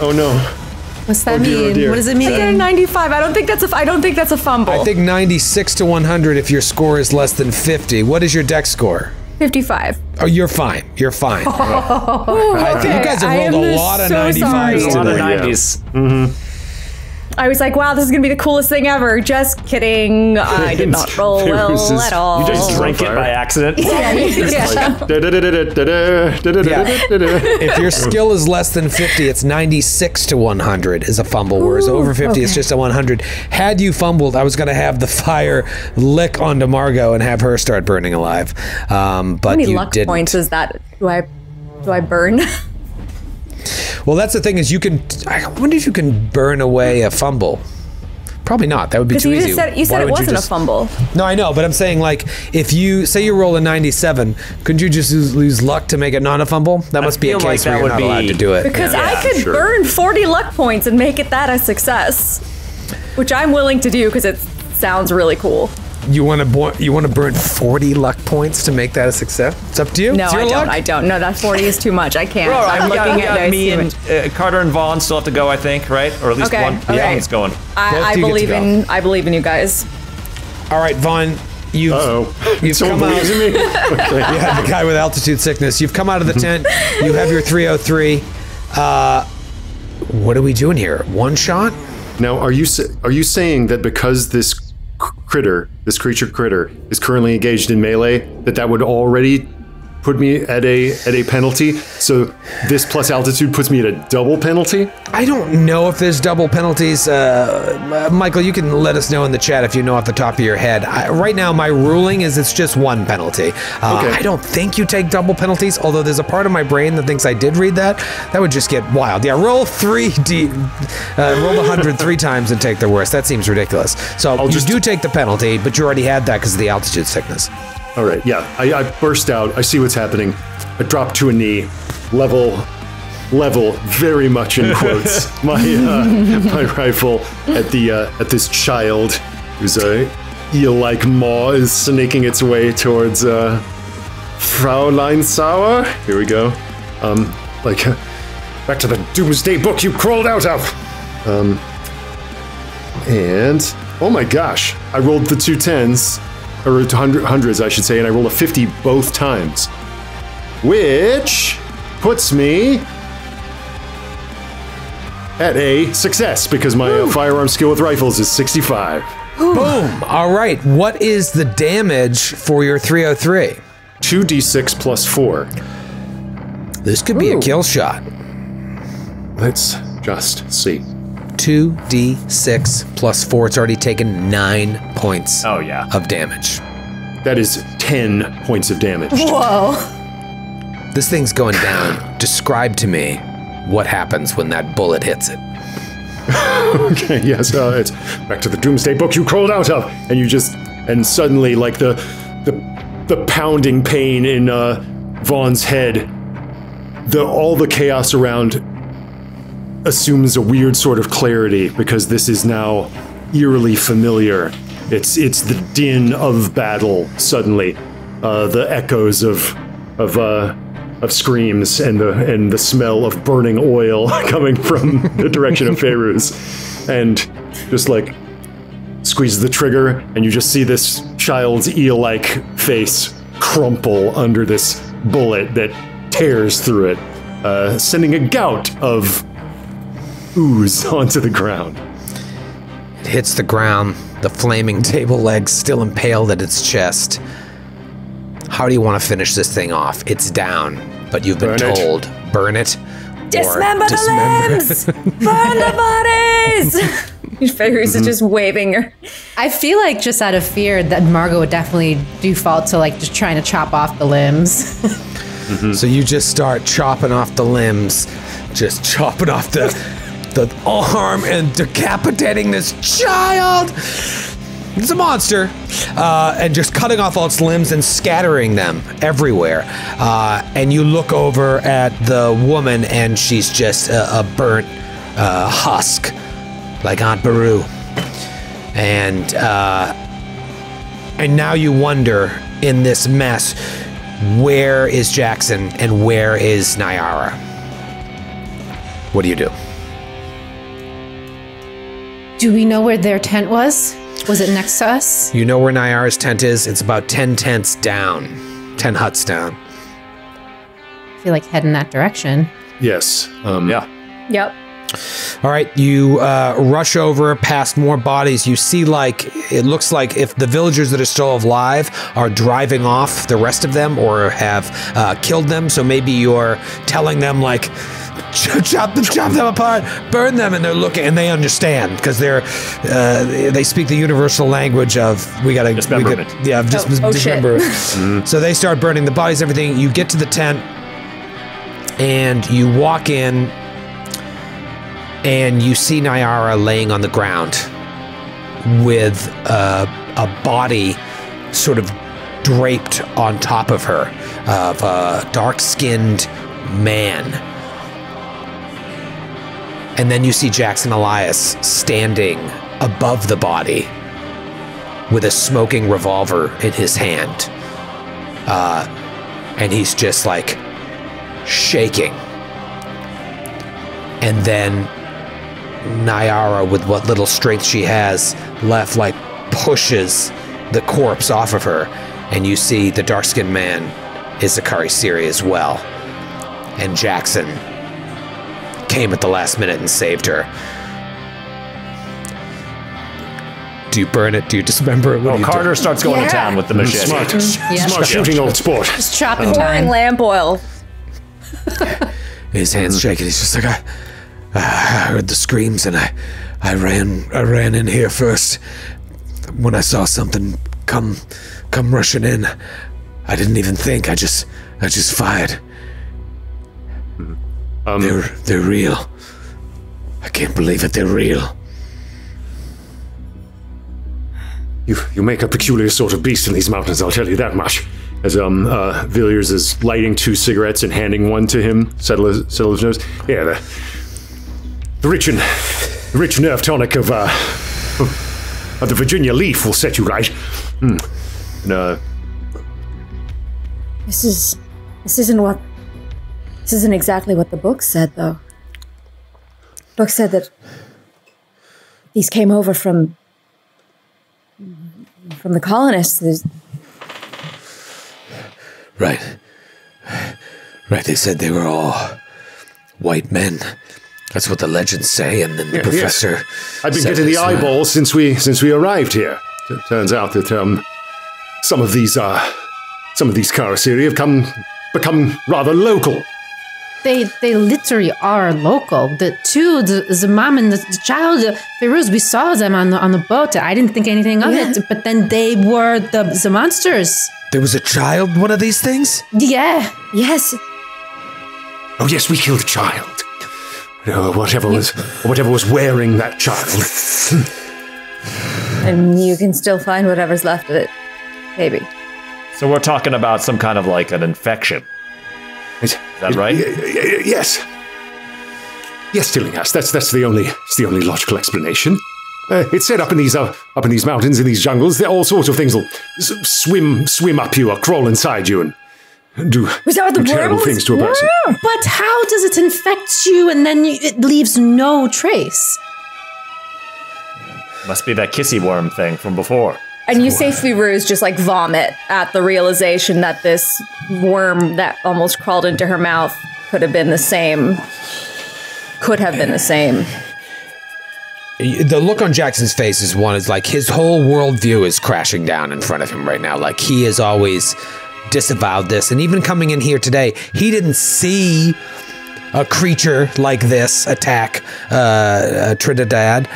95. Oh no. What's that mean? What does it mean? I got a 95. I don't think that's a fumble. I think 96 to 100 if your score is less than 50. What is your dex score? 55. Oh, you're fine. You're fine. Oh, okay. You guys have rolled a lot of 95s today. A lot of 90s. Mm-hmm. I was like, wow, this is going to be the coolest thing ever. Just kidding. I did not roll well at all. You just drank it by accident. Yeah. If your skill is less than 50, it's 96 to 100 is a fumble, whereas over 50, it's just a 100. Had you fumbled, I was going to have the fire lick onto Margot and have her start burning alive. But how many luck points is that? Do I burn? Well, that's the thing is you can. I wonder if you can burn away a fumble. Probably not. That would be too easy. You said it wasn't a fumble. No, I know, but I'm saying like if you say you roll a 97, couldn't you just lose luck to make it not a fumble? That must be a case where you're not allowed to do it. Because I could burn 40 luck points and make it that a success, which I'm willing to do because it sounds really cool. You want to burn 40 luck points to make that a success? It's up to you. No, I don't. No, that 40 is too much. I can't. Bro, I'm looking at me and Carter and Vaughn still have to go. I think, right? Or at least one is going. I believe in you guys. All right, Vaughn. You've come out. Me. Yeah, the guy with altitude sickness. You've come out of the tent. You have your 303. What are we doing here? One shot? Now, are you saying that because this creature is currently engaged in melee, that would already put me at a penalty? So this plus altitude puts me at a double penalty? I don't know if there's double penalties. Michael, you can let us know in the chat if you know off the top of your head. Right now, my ruling is it's just one penalty. I don't think you take double penalties, although there's a part of my brain that thinks I did read that. That would just get wild. Yeah, roll 3D, roll 100 3 times and take the worst. That seems ridiculous. So you do take the penalty, but you already had that because of the altitude sickness. All right, yeah, I burst out, I see what's happening. I drop to a knee, level, very much in quotes, my rifle at this child whose eel-like maw is snaking its way towards Fraulein Sauer. Here we go. Back to the doomsday book you crawled out of! And... oh my gosh! I rolled the two tens, or hundreds I should say, and I rolled a 50 both times. Which puts me at a success, because my firearm skill with rifles is 65. Ooh. Boom! All right, what is the damage for your 303? 2d6 plus 4. This could be a kill shot. Let's just see. 2d6 plus 4. It's already taken 9 points of damage. That is 10 points of damage. Whoa. This thing's going down. Describe to me what happens when that bullet hits it. Okay, yes, it's back to the doomsday book you crawled out of. And you just, and suddenly, like, the pounding pain in Vaughn's head, all the chaos around assumes a weird sort of clarity, because this is now eerily familiar. It's the din of battle suddenly, the echoes of screams and the smell of burning oil coming from the direction of Fayrouz, and just like squeeze the trigger, and you just see this child's eel-like face crumple under this bullet that tears through it, sending a gout of ooze onto the ground. It hits the ground, the flaming table leg still impaled at its chest. How do you want to finish this thing off? It's down, but you've been told, burn it. Dismember the limbs! Burn the bodies! Fayrouz is just waving her. I feel like, just out of fear, that Margot would definitely default to like just trying to chop off the limbs. So you just start chopping off the limbs, just chopping off the arm and decapitating this child. It's a monster, and just cutting off all its limbs and scattering them everywhere. And you look over at the woman, and she's just a burnt husk, like Aunt Beru. And now you wonder, in this mess, where is Jackson and where is Nyara? What do you do? Do we know where their tent was? Was it next to us? You know where Nyara's tent is. It's about 10 tents down, 10 huts down. I feel like heading that direction. Yes. Yeah. Yep. All right. You rush over past more bodies. You see, like, it looks like if the villagers that are still alive are driving off the rest of them or have killed them. So maybe you're telling them, like, chop them apart, burn them, and they're looking, and they understand because they're they speak the universal language of dismemberment. So they start burning the bodies, everything. You get to the tent, and you walk in, and you see Nyara laying on the ground with a body sort of draped on top of her, of a dark-skinned man. And then you see Jackson Elias standing above the body with a smoking revolver in his hand. And he's just like shaking. And then Nyara, with what little strength she has left, like pushes the corpse off of her. And you see the dark-skinned man is a Kharisiri as well. And Jackson came at the last minute and saved her. Do you burn it? Do you dismember it? Well, Carter starts going to town with the machete. Smart shooting old sport. Just chopping, pouring lamp oil. His hands shaking. He's just like, I heard the screams and I ran in here first. When I saw something come rushing in, I didn't even think. I just fired. They're real. I can't believe it. They're real. You make a peculiar sort of beast in these mountains, I'll tell you that much. As Villiers is lighting 2 cigarettes and handing one to him, settle his nose. Yeah, the rich nerve tonic of the Virginia leaf will set you right. And, this isn't exactly what the book said, though. Burke said that these came over from the colonists. Right, they said they were all white men. That's what the legends say, and then the professor... Yeah. I've been getting the eyeball since we arrived here. It turns out that some of these Kharisiri have become rather local. They literally are local. The two, the mom and the child, Fayrouz, we saw them on the boat. I didn't think anything of it, but then they were the monsters. There was a child, one of these things? Yeah. Yes. Oh, yes, we killed a child. No, whatever was wearing that child. And you can still find whatever's left of it, maybe. So we're talking about some kind of like an infection. Is that right? Yes. Yes, Tillinghast. That's the only logical explanation. It's set up in these mountains, in these jungles. All sorts of things will swim up you, or crawl inside you, and do terrible things to a person. But how does it infect you and then it leaves no trace? Must be that kissy worm thing from before. And you say Fayrouz just like vomit at the realization that this worm that almost crawled into her mouth could have been the same. The look on Jackson's face is like his whole worldview is crashing down in front of him right now. Like he has always disavowed this, and even coming in here today, he didn't see a creature like this attack Trinidad,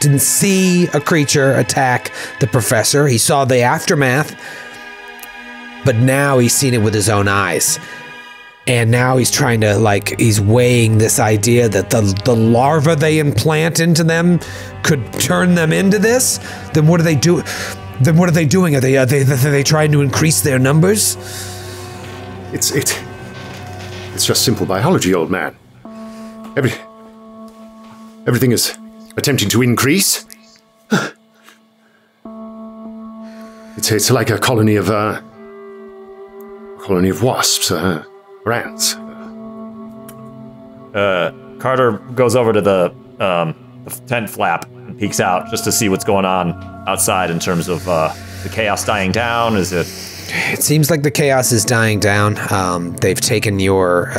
didn't see a creature attack the professor. He saw the aftermath, but now he's seen it with his own eyes. And now he's trying to, like, he's weighing this idea that the larva they implant into them could turn them into this. Then what do they do? Then what are they doing? Are they trying to increase their numbers? It's just simple biology, old man. Everything is attempting to increase. It's like a colony of wasps or ants. Carter goes over to the tent flap and peeks out just to see what's going on outside in terms of the chaos dying down. Is it? It seems like the chaos is dying down. They've taken your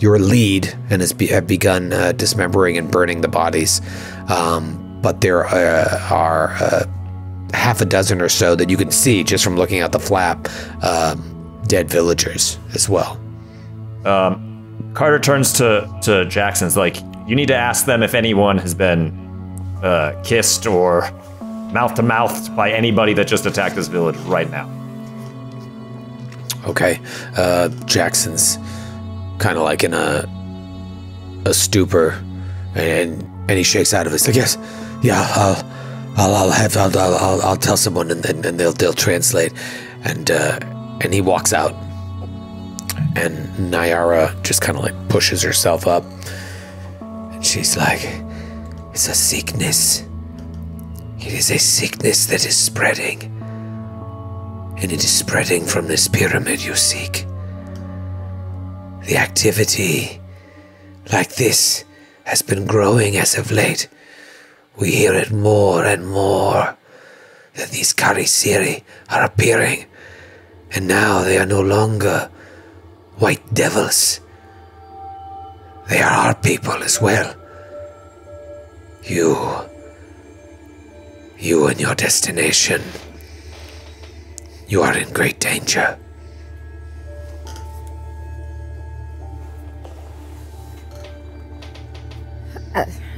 lead and have begun dismembering and burning the bodies. But there are half a dozen or so that you can see just from looking out the flap, dead villagers as well. Carter turns to Jackson's like, you need to ask them if anyone has been kissed or mouth-to-mouth by anybody that just attacked this village right now. Okay. Jackson's kind of like in a stupor, and he shakes out of his like, yes, yeah, I'll tell someone, and they'll translate, and he walks out, and Nyara just kind of like pushes herself up, and she's like, it's a sickness. It is a sickness that is spreading, and it is spreading from this pyramid you seek. The activity like this has been growing as of late. We hear it more and more that these Kharisiri are appearing, and now they are no longer white devils. They are our people as well. You and your destination. You are in great danger.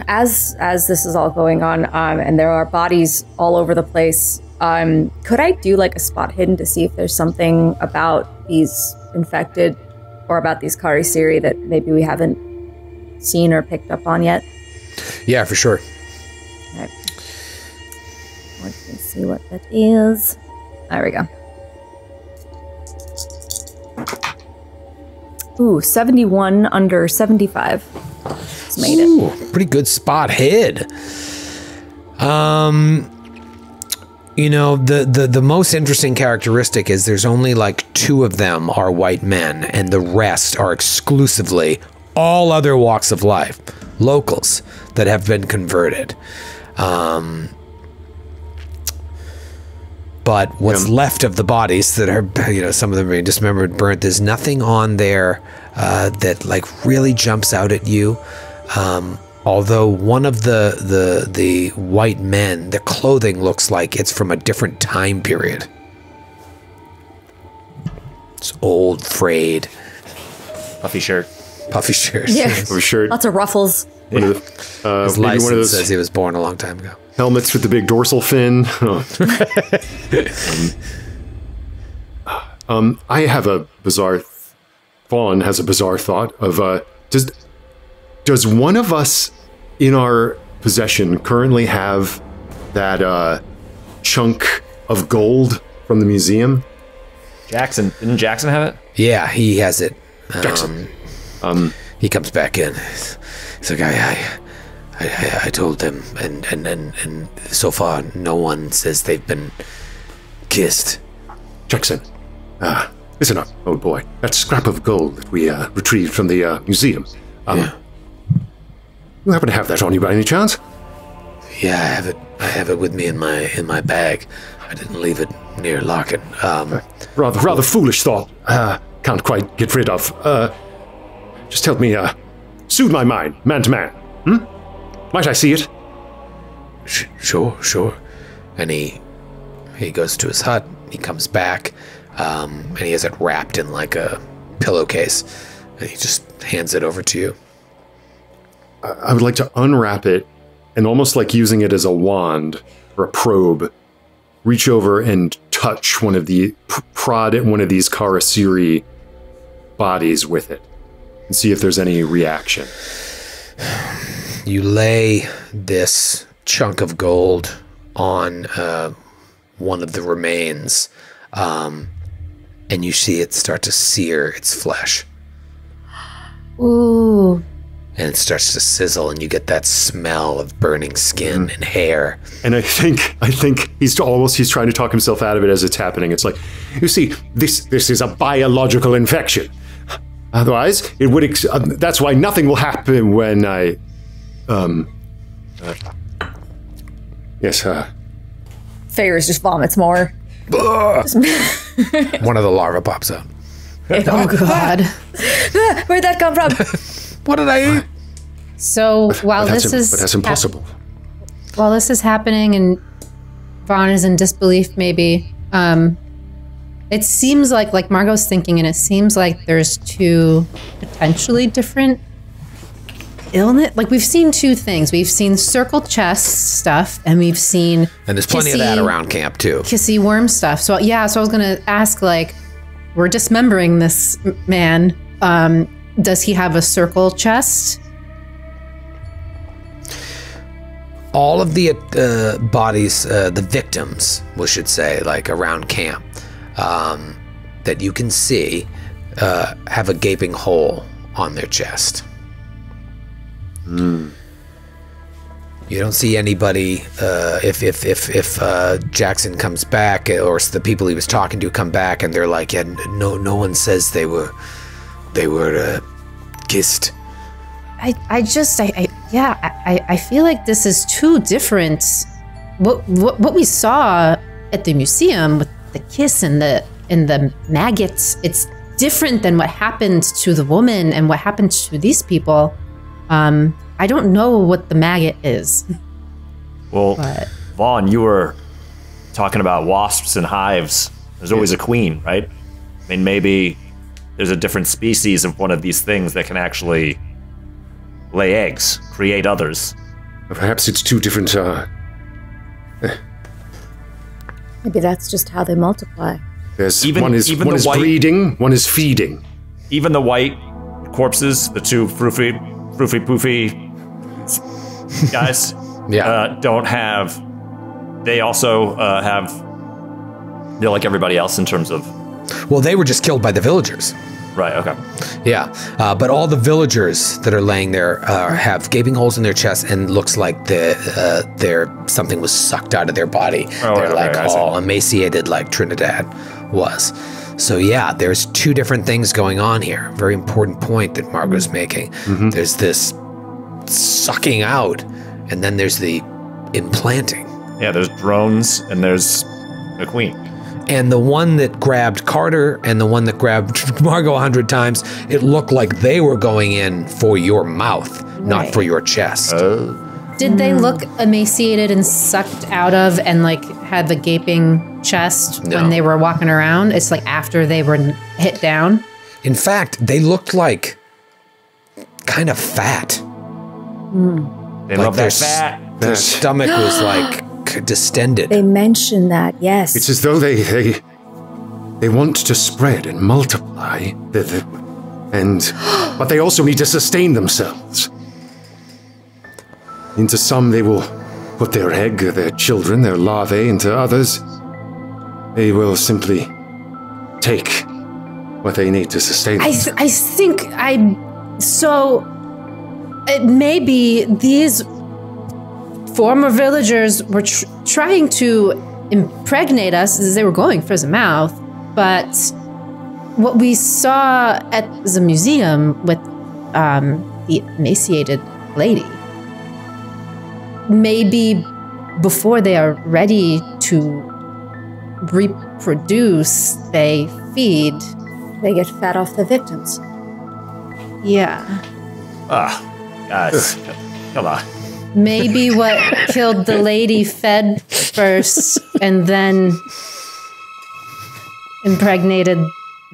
As this is all going on, and there are bodies all over the place, could I do like a spot hidden to see if there's something about these infected or about these Kharisiri that maybe we haven't seen or picked up on yet? Yeah, for sure. All right. Let me see what that is. There we go. Ooh, 71 under 75. Just made it. Ooh, pretty good spot hid. You know, the most interesting characteristic is there's only like 2 of them are white men, and the rest are exclusively all other walks of life. locals that have been converted. But what's left of the bodies that are, you know, some of them are dismembered, burnt, there's nothing on there that like really jumps out at you. Although one of the white men, the clothing looks like it's from a different time period. It's old, frayed. Puffy shirt. Puffy shirt. Yeah. Puffy shirt. Lots of ruffles. Yeah. One of the, his license one of those says he was born a long time ago. Helmets with the big dorsal fin. I have a bizarre... Vaughn has a bizarre thought of... does one of us in our possession currently have that chunk of gold from the museum? Jackson. Didn't Jackson have it? Yeah, he has it. Jackson. He comes back in. He's like, I told them, and so far no one says they've been kissed. Jackson, listen up, old boy. That scrap of gold that we retrieved from the museum. You happen to have that on you by any chance? Yeah, I have it. I have it with me in my bag. I didn't leave it near Larkin. Rather foolish thought. Can't quite get rid of. Just help me soothe my mind, man to man. Might I see it? Sure. And he goes to his hut. He comes back, and he has it wrapped in like a pillowcase, and he just hands it over to you. I would like to unwrap it, and almost like using it as a wand or a probe, reach over and touch one of the prod at one of these Kharisiri bodies with it, and see if there's any reaction. You lay this chunk of gold on one of the remains, and you see it start to sear its flesh. Ooh. And it starts to sizzle, and you get that smell of burning skin and hair. And I think he's trying to talk himself out of it as it's happening. It's like, you see, this is a biological infection. Otherwise, it would. That's why nothing will happen when I. Fayrouz just vomits more. One of the larvae pops out. Oh God! Where'd that come from? What did I eat? So that's impossible. While this is happening, and Vaughn is in disbelief, maybe it seems like Margot's thinking, and it seems like there's two potentially different. Illness, like we've seen two things. We've seen circle chest stuff, and we've seen there's plenty of that around camp too. Kissy worm stuff. So yeah, so I was gonna ask, like, we're dismembering this man. Does he have a circle chest? All of the bodies, the victims, we should say, like around camp, that you can see, have a gaping hole on their chest. You don't see anybody. If Jackson comes back, or the people he was talking to come back, and they're like, yeah, no one says they were kissed. I feel like this is too different. What we saw at the museum with the kiss and the maggots, it's different than what happened to the woman and what happened to these people. I don't know what the maggot is. Well, but. Vaughn, you were talking about wasps and hives. There's always a queen, right? I mean, maybe there's a different species of one of these things that can actually lay eggs, create others. Perhaps it's two different... Maybe that's just how they multiply. One is breeding, one is feeding. Even the white corpses, the two poofy guys, don't have. They also have. They're like everybody else in terms of. Well, they were just killed by the villagers. Right. Okay. Yeah, but all the villagers that are laying there have gaping holes in their chest, and looks like something was sucked out of their body. Oh, they're all emaciated, like Trinidad was. So yeah, there's two different things going on here. Very important point that Margot's making. There's this sucking out, and then there's the implanting. Yeah, there's drones, and there's the queen. And the one that grabbed Carter and the one that grabbed Margot 100 times, it looked like they were going in for your mouth, not for your chest. Did they look emaciated and sucked out of and like had the gaping chest when they were walking around? It's like after they were hit down? In fact, they looked like kind of fat. They like their fat. Their stomach was like distended. They mentioned that, yes. It's as though they want to spread and multiply, but they also need to sustain themselves. Into some they will put their egg, their children, their larvae. Into others, they will simply take what they need to sustain themselves. I think it may be these former villagers were trying to impregnate us as they were going for the mouth, but what we saw at the museum with the emaciated lady maybe before they are ready to reproduce, they feed. They get fat off the victims. Yeah. Guys, come on. Maybe what killed the lady fed first and then impregnated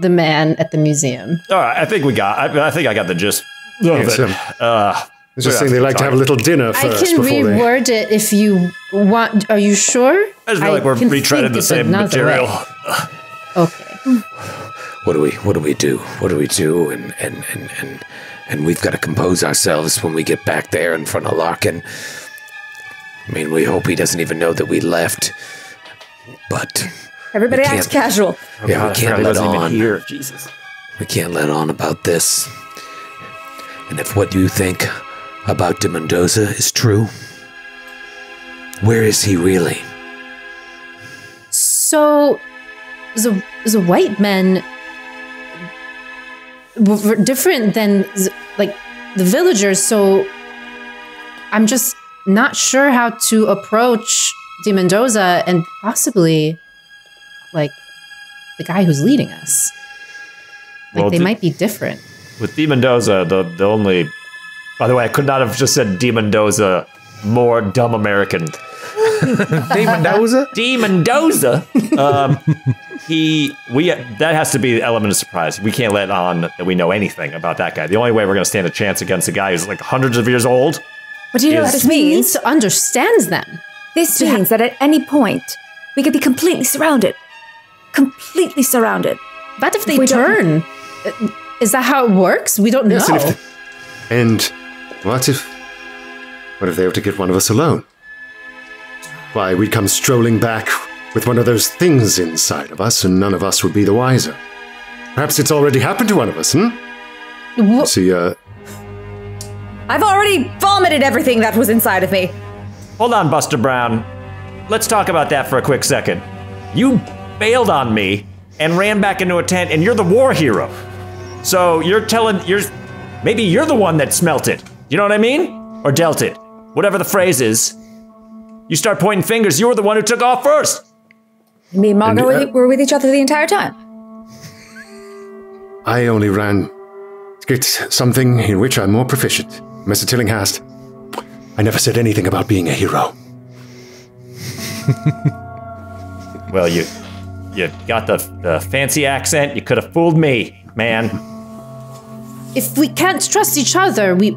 the man at the museum. All right, I think I got the gist of it. It's just saying they like to have a little dinner first. I can reword it if you want. Are you sure? I feel like we're retreading the same material. Okay. What do we do? What do we do? And we've got to compose ourselves when we get back there in front of Larkin. I mean, we hope he doesn't even know that we left. But everybody acts casual. Yeah, we can't let on. Jesus. We can't let on about this. And if what you think about De Mendoza is true, where is he really? So, the white men were different than the villagers, so I'm just not sure how to approach De Mendoza and possibly the guy who's leading us. They might be different. With De Mendoza, the only... By the way, I could not have just said De Mendoza, more dumb American. De Mendoza? De Mendoza! That has to be the element of surprise. We can't let on that we know anything about that guy. The only way we're going to stand a chance against a guy who's hundreds of years old... But do you know what this means? We need to understand them. This means that at any point, we could be completely surrounded. Completely surrounded. But if they turn... Is that how it works? We don't know. And what if they were to get one of us alone? Why, we'd come strolling back with one of those things inside of us, and none of us would be the wiser. Perhaps it's already happened to one of us, See, I've already vomited everything that was inside of me. Hold on, Buster Brown. Let's talk about that for a quick second. You bailed on me and ran back into a tent, and you're the war hero. So maybe you're the one that smelt it. You know what I mean? Or dealt it. Whatever the phrase is. You start pointing fingers, you were the one who took off first. Me and Margot were with each other the entire time. I only ran to get something in which I'm more proficient. Mr. Tillinghast, I never said anything about being a hero. Well, you got the fancy accent, you could have fooled me, man. If we can't trust each other, we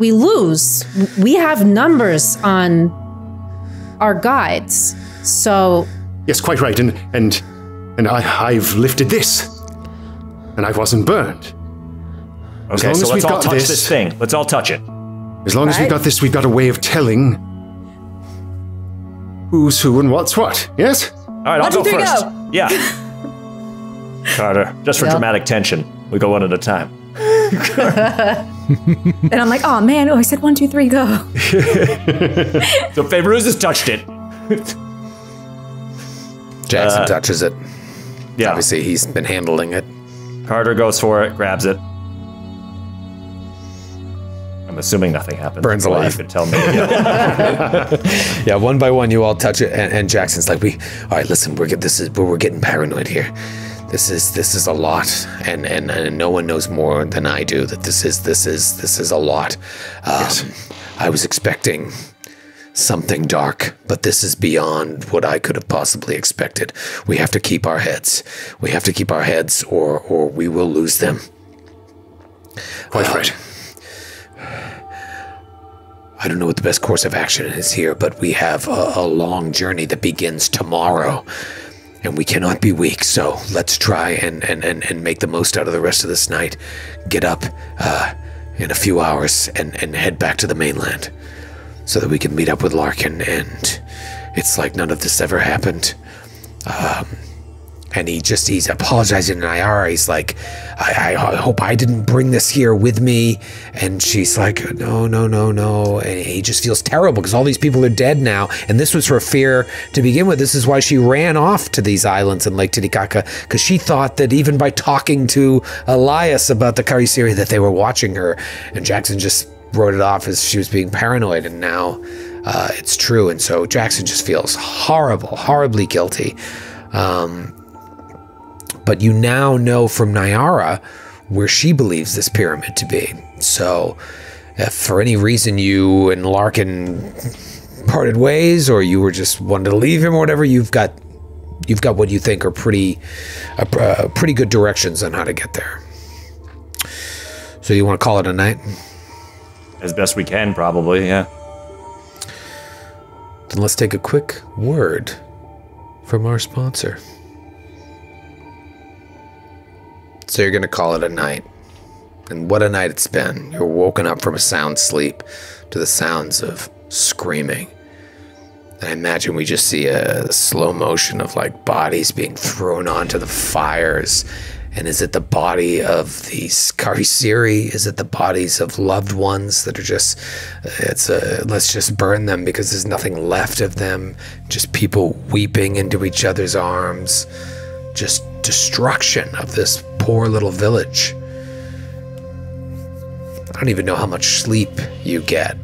lose. We have numbers on our guides, so... Yes, quite right, and I've lifted this, and I wasn't burned. Okay, so let's all touch this thing. Let's all touch it. As long as we've got this, we've got a way of telling who's who and what's what, yes? All right, I'll go first. Yeah. Carter, just for dramatic tension, we go one at a time. And I'm like, oh man, I said 1, 2, 3, go. So Fayrouz has touched it. Jackson touches it. Yeah. Obviously, he's been handling it. Carter goes for it, grabs it. I'm assuming nothing happened. Burns alive. You could tell me. Yeah, one by one, you all touch it, and Jackson's like, all right, listen, we're getting paranoid here. This is a lot, and no one knows more than I do that this is a lot. Yes. I was expecting something dark, but this is beyond what I could have possibly expected. We have to keep our heads. We have to keep our heads, or we will lose them. Quite right. I don't know what the best course of action is here, but we have a long journey that begins tomorrow, and we cannot be weak, so let's try and make the most out of the rest of this night. Get up in a few hours and head back to the mainland so that we can meet up with Larkin, and it's like none of this ever happened. And he's apologizing to Nyara. He's like, I hope I didn't bring this here with me. And she's like, no, no, no, no. And he just feels terrible because all these people are dead now. And this was her fear to begin with. This is why she ran off to these islands in Lake Titicaca, because she thought that even by talking to Elias about the Kharisiri that they were watching her. And Jackson just wrote it off as she was being paranoid. And now it's true. And so Jackson just feels horrible, horribly guilty. But you now know from Nyara where she believes this pyramid to be. So if for any reason you and Larkin parted ways, or you were just wanted to leave him or whatever, you've got what you think are pretty good directions on how to get there. So you want to call it a night? As best we can, probably, yeah. Then let's take a quick word from our sponsor. So you're going to call it a night. And what a night it's been. You're woken up from a sound sleep to the sounds of screaming. And I imagine we just see a slow motion of like bodies being thrown onto the fires. And is it the body of these Kharisiri? Is it the bodies of loved ones that are just, let's just burn them because there's nothing left of them. Just people weeping into each other's arms. Just destruction of this poor little village. I don't even know how much sleep you get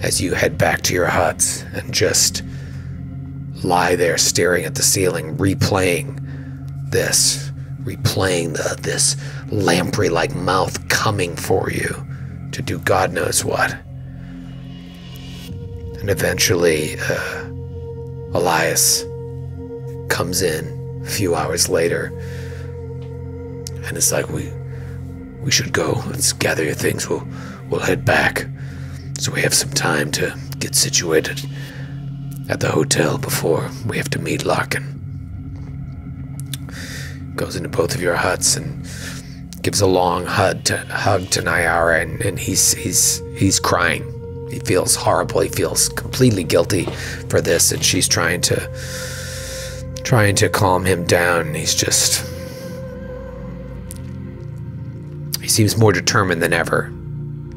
as you head back to your huts and just lie there staring at the ceiling, replaying this lamprey-like mouth coming for you to do God knows what. And eventually Elias comes in a few hours later, and it's like, we should go. Let's gather your things. We'll head back, so we have some time to get situated at the hotel before we have to meet Larkin. Goes into both of your huts and gives a long hug to Nyara, and he's crying. He feels horrible. He feels completely guilty for this, and she's trying to calm him down, and he's just... He seems more determined than ever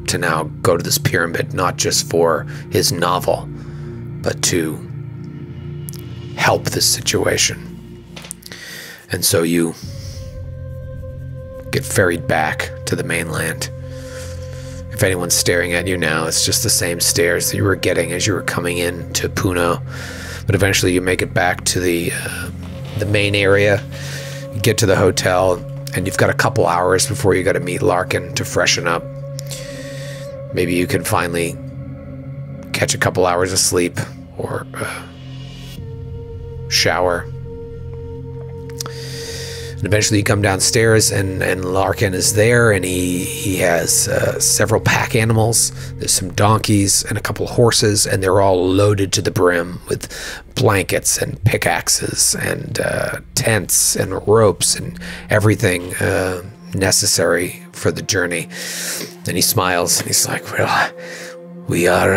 to now go to this pyramid, not just for his novel, but to help this situation. And so you get ferried back to the mainland. If anyone's staring at you now, it's just the same stares that you were getting as you were coming in to Puno. But eventually you make it back to the main area, you get to the hotel, and you've got a couple hours before you got to meet Larkin to freshen up. Maybe you can finally catch a couple hours of sleep or shower. And eventually you come downstairs, and Larkin is there, and he has several pack animals. There's some donkeys and a couple horses, and they're all loaded to the brim with blankets and pickaxes and tents and ropes and everything necessary for the journey. And he smiles, and he's like, well, we are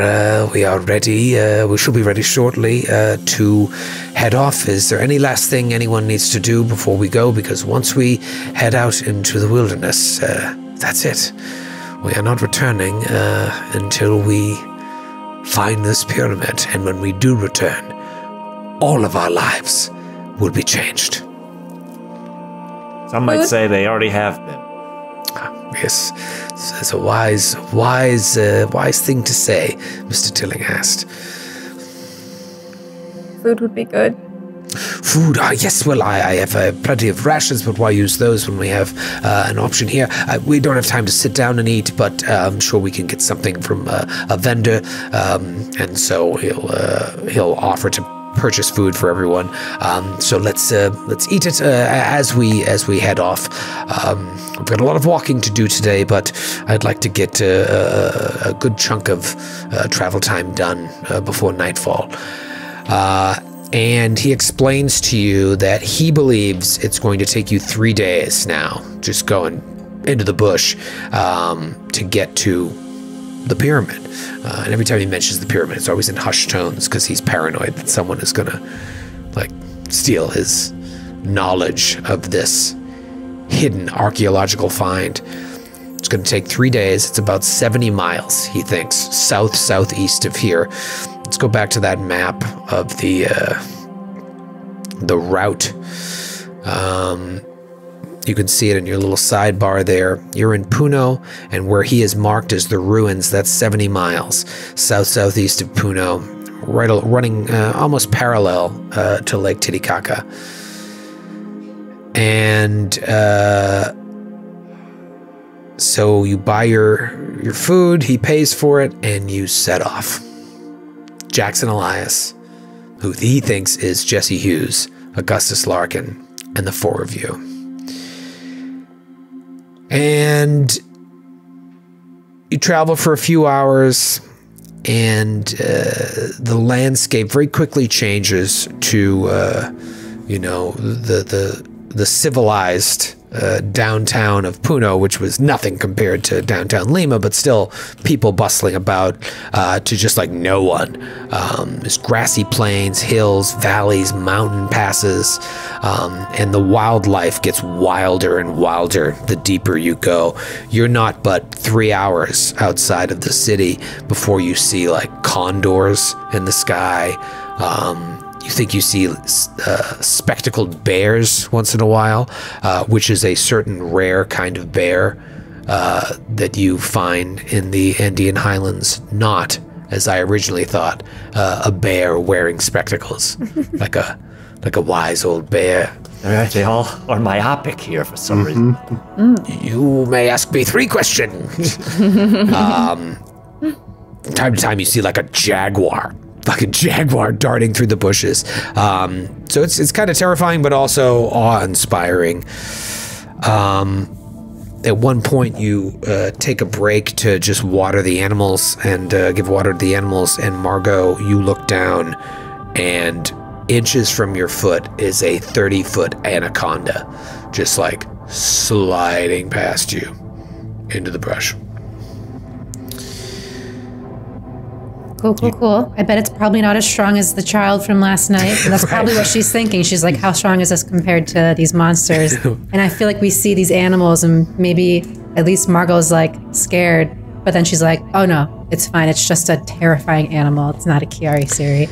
ready. We should be ready shortly to head off. Is there any last thing anyone needs to do before we go? Because once we head out into the wilderness, that's it. We are not returning until we find this pyramid. And when we do return, all of our lives will be changed. Some might say they already have been. Yes, that's a wise thing to say, Mr. Tillinghast. Food would be good. Food, yes, well, I have plenty of rations, but why use those when we have an option here? We don't have time to sit down and eat, but I'm sure we can get something from a vendor, and so he'll offer to purchase food for everyone. So let's eat it as we head off. We've got a lot of walking to do today, but I'd like to get a good chunk of travel time done before nightfall. And he explains to you that he believes it's going to take you 3 days now, just going into the bush, to get to the pyramid. And every time he mentions the pyramid, it's always in hushed tones because he's paranoid that someone is gonna, like, steal his knowledge of this hidden archaeological find. It's gonna take 3 days. It's about 70 miles, he thinks, southeast of here. Let's go back to that map of the route. You can see it in your little sidebar there. You're in Puno, and where he is marked as the ruins, that's 70 miles southeast of Puno, right, running almost parallel to Lake Titicaca. And so you buy your food, he pays for it, and you set off. Jackson Elias, who he thinks is Jesse Hughes, Augustus Larkin, and the four of you. And you travel for a few hours, and the landscape very quickly changes to, you know, the civilized downtown of Puno, which was nothing compared to downtown Lima, but still people bustling about, to just like no one. There's grassy plains, hills, valleys, mountain passes, and the wildlife gets wilder and wilder the deeper you go. You're not but 3 hours outside of the city before you see like condors in the sky. You think you see spectacled bears once in a while, which is a certain rare kind of bear that you find in the Andean highlands, not, as I originally thought, a bear wearing spectacles, like a wise old bear. They all are myopic here for some reason. You may ask me 3 questions. Time to time you see like a jaguar. Like a jaguar darting through the bushes. So it's kind of terrifying, but also awe-inspiring. At one point, you take a break to just water the animals and give water to the animals, and Margot, you look down, and inches from your foot is a 30-foot anaconda just, like, sliding past you into the brush. Cool. I bet it's probably not as strong as the child from last night. That's right. Probably what she's thinking. She's like, how strong is this compared to these monsters? And I feel like we see these animals and maybe at least Margot's like scared. But then she's like, oh no, it's fine. It's just a terrifying animal. It's not a Kharisiri.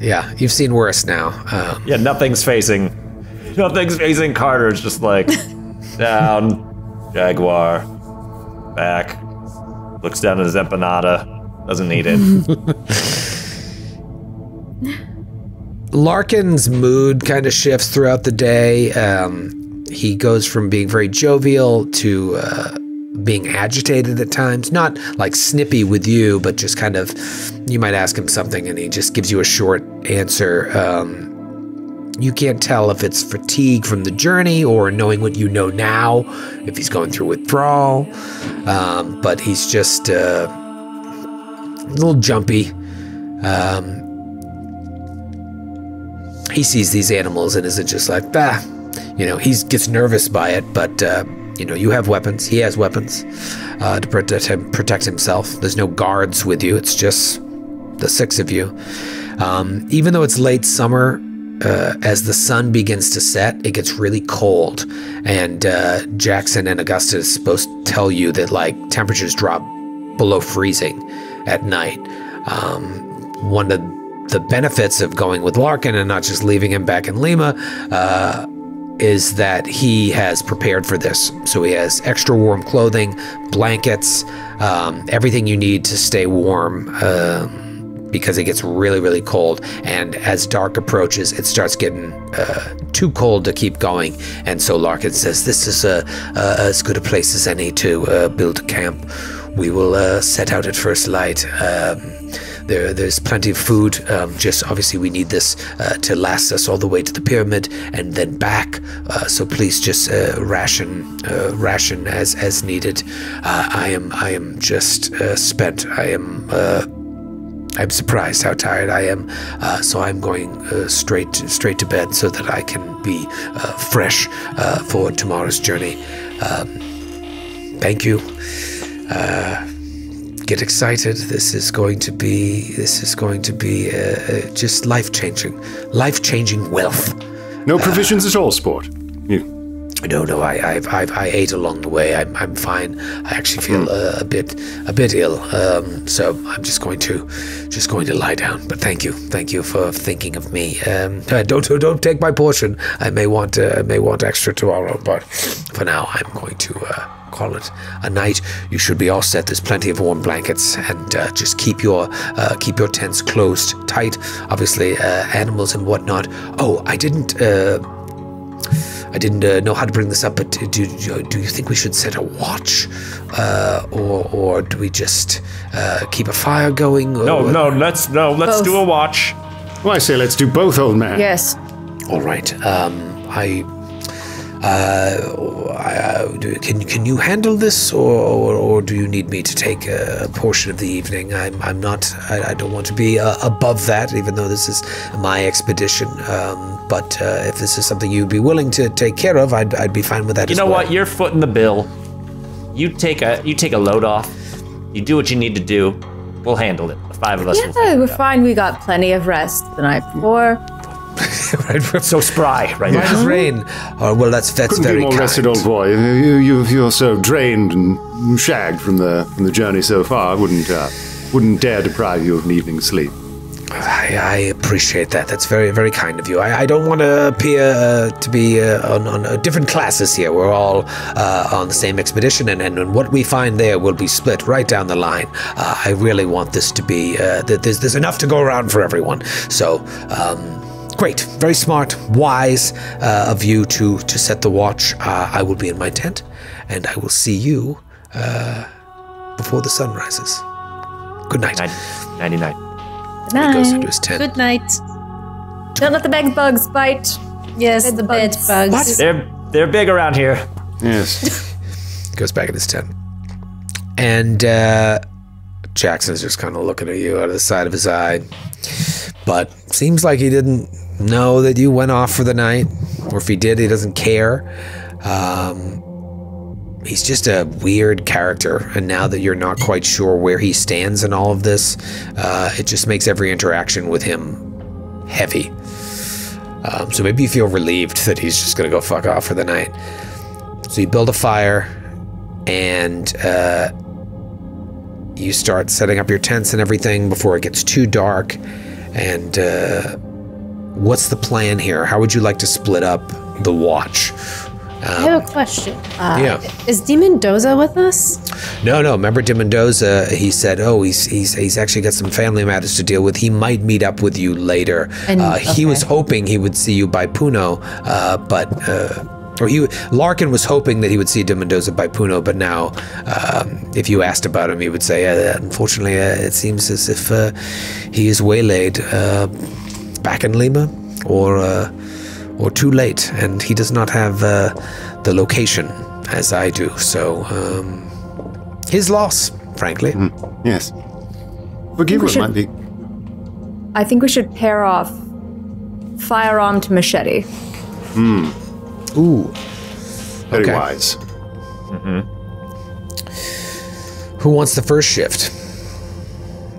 Yeah, you've seen worse now. Yeah, nothing's facing Carter. It's just like down, jaguar, back, looks down at his empanada. Doesn't need it. Larkin's mood kind of shifts throughout the day. He goes from being very jovial to being agitated at times. Not like snippy with you, but just kind of, you might ask him something and he just gives you a short answer. You can't tell if it's fatigue from the journey or knowing what you know now, if he's going through withdrawal. But he's just... a little jumpy. He sees these animals and isn't just like, bah. You know, he gets nervous by it, but, you know, you have weapons. He has weapons to protect himself. There's no guards with you. It's just the 6 of you. Even though it's late summer, as the sun begins to set, it gets really cold. And Jackson and Augustus both tell you that, like, temperatures drop below freezing at night. One of the benefits of going with Larkin and not just leaving him back in Lima is that he has prepared for this. So he has extra warm clothing, blankets, everything you need to stay warm because it gets really, really cold. And as dark approaches, it starts getting too cold to keep going. And so Larkin says, this is as good a place as any to build a camp. We will set out at first light. There's plenty of food. Just obviously we need this to last us all the way to the pyramid and then back. So please just ration as needed. I am just spent. I'm surprised how tired I am. So I'm going straight to bed so that I can be fresh for tomorrow's journey. Thank you. Get excited. This is going to be just life-changing wealth. No provisions at all, sport. You? No. I ate along the way. I'm fine. I actually feel a bit ill. So I'm just going to lie down. But thank you for thinking of me. Don't take my portion. I may want extra tomorrow. But for now, I'm going to. Call it a night. You should be all set. There's plenty of warm blankets, and just keep your tents closed tight. Obviously, animals and whatnot. Oh, I didn't know how to bring this up, but do you think we should set a watch, or do we just keep a fire going? Let's do a watch. Well, I say let's do both, old man. Yes. All right. Can you handle this, or do you need me to take a portion of the evening? I don't want to be above that, even though this is my expedition. But if this is something you'd be willing to take care of, I'd be fine with that. You know what? You're footing the bill. You take a load off. You do what you need to do. We'll handle it. The five of us. Yeah, we're fine. We got plenty of rest the night before. Right, so spry, right? Might as rain. Oh, well, that's very kind. Couldn't be more rested, old boy. You're so drained and shagged from the journey so far. I wouldn't dare deprive you of an evening's sleep. I appreciate that. That's very, very kind of you. I don't want to appear to be on different classes here. We're all on the same expedition, and what we find there will be split right down the line. I really want this to be there's enough to go around for everyone. So. Great, very smart, wise of you to set the watch. I will be in my tent, and I will see you before the sun rises. Good night. Nighty-night. Good night. He goes into his tent. Good night. Don't let the bed bugs bite. Yes, the bed bugs. What? They're big around here. Yes. He goes back in his tent, and Jackson's just kind of looking at you out of the side of his eye, but seems like he didn't know that you went off for the night, or if he did, he doesn't care. He's just a weird character, and now that you're not quite sure where he stands in all of this, it just makes every interaction with him heavy. So maybe you feel relieved that he's just gonna go fuck off for the night. So you build a fire, and you start setting up your tents and everything before it gets too dark. And what's the plan here? How would you like to split up the watch? I have a question. Is De Mendoza with us? No. Remember De Mendoza? He said, "Oh, he's actually got some family matters to deal with. He might meet up with you later." And, he was hoping he would see you by Puno, but. Larkin was hoping that he would see De Mendoza by Puno, but now, if you asked about him, he would say, unfortunately, it seems as if he is waylaid back in Lima, or too late, and he does not have the location as I do. So, his loss, frankly. Mm. Yes. Forgive what might be. I think we should pair off firearm to machete. Hmm. Ooh. Very wise. Mm-hmm. Who wants the first shift?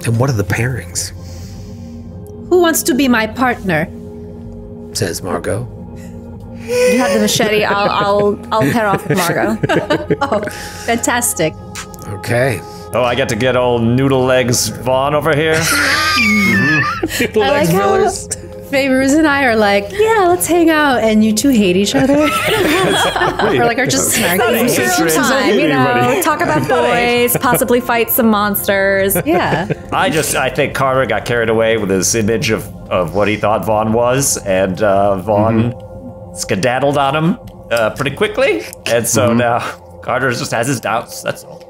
And what are the pairings? Who wants to be my partner? Says Margot. You have the machete. I'll pair off with Margot. Oh, fantastic. Okay. Oh, I get to get old noodle legs Vaughn over here. Mm-hmm. Noodle legs Villers. Fayrouz and I are like, yeah, let's hang out, and you two hate each other. We're like, are just snarky. Time, you know, talk about boys, possibly fight some monsters. Yeah. I think Carter got carried away with his image of what he thought Vaughn was, and Vaughn skedaddled on him pretty quickly, and so now Carter just has his doubts. That's all.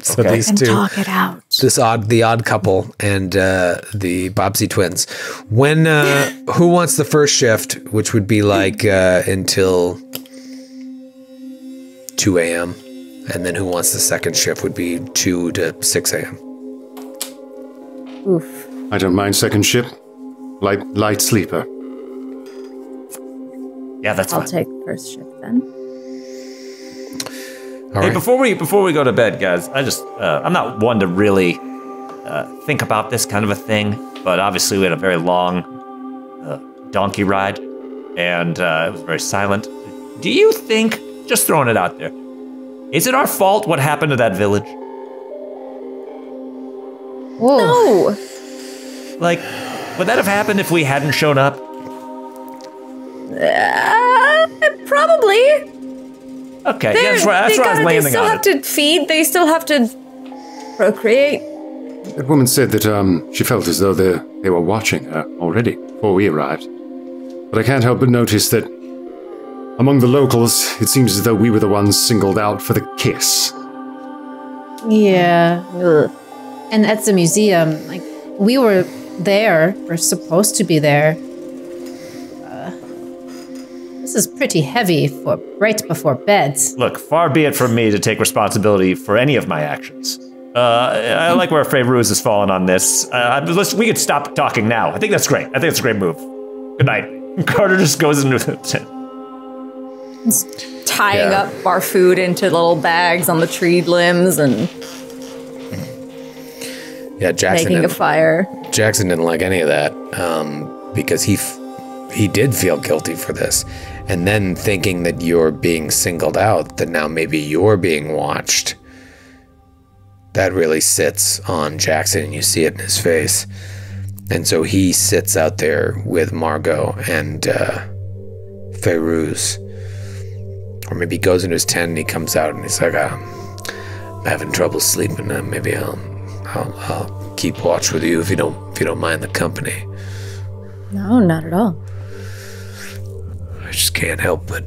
So these two, talk it out. the odd couple, and the Bobbsey twins. When who wants the first shift, which would be like until 2 a.m, and then who wants the second shift would be 2 to 6 a.m. Oof. I don't mind second shift. Light sleeper. Yeah, that's fine. I'll take first shift then. All right. Hey, before we go to bed, guys, I just I'm not one to really think about this kind of a thing, but obviously we had a very long donkey ride, and it was very silent. Do you think, just throwing it out there, is it our fault what happened to that village? Whoa. No. Like, would that have happened if we hadn't shown up? Probably. Okay, yeah, that's where I was landing on it. They still have to feed, they still have to procreate. That woman said that she felt as though they were watching her already before we arrived. But I can't help but notice that among the locals, it seems as though we were the ones singled out for the kiss. Yeah. Ugh. And at the museum, like, we were there, we're supposed to be there. This is pretty heavy for right before bed. Look, far be it from me to take responsibility for any of my actions. I like where Fayrouz has fallen on this. We could stop talking now. I think that's great. I think it's a great move. Good night. Carter just goes into the tent. He's tying up our food into little bags on the tree limbs and making a fire. Jackson didn't like any of that because he did feel guilty for this. And then thinking that you're being singled out, that now maybe you're being watched, that really sits on Jackson, and you see it in his face. And so he sits out there with Margot and Fayrouz. Or maybe he goes into his tent and he comes out and he's like, I'm having trouble sleeping. Maybe I'll keep watch with you if you don't mind the company. No, not at all. I just can't help but...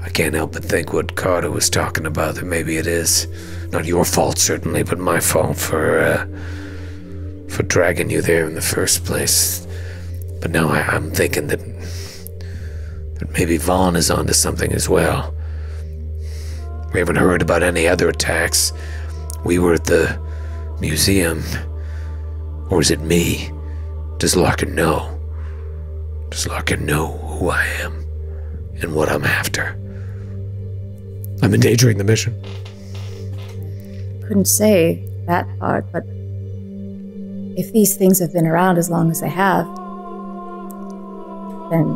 I can't help but think what Carter was talking about, that maybe it is not your fault, certainly, but my fault for dragging you there in the first place. But now I'm thinking that maybe Vaughn is onto something as well. We haven't heard about any other attacks. We were at the museum. Or is it me? Does Larkin know? Does Larkin know who I am and what I'm after? I'm endangering the mission. Couldn't say that part, but if these things have been around as long as they have, then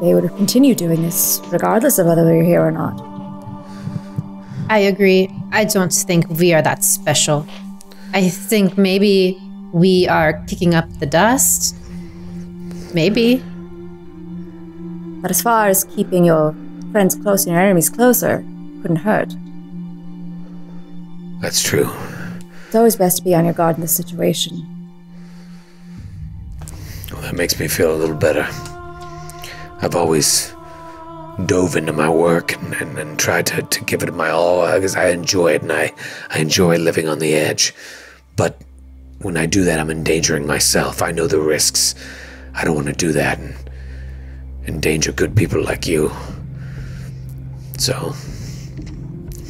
they would have continued doing this regardless of whether we were here or not. I agree. I don't think we are that special. I think maybe we are kicking up the dust. Maybe. But as far as keeping your friends close and your enemies closer, couldn't hurt. That's true. It's always best to be on your guard in this situation. Well, that makes me feel a little better. I've always dove into my work and tried to give it my all because I enjoy it, and I enjoy living on the edge. But when I do that, I'm endangering myself. I know the risks. I don't want to do that and endanger good people like you. So,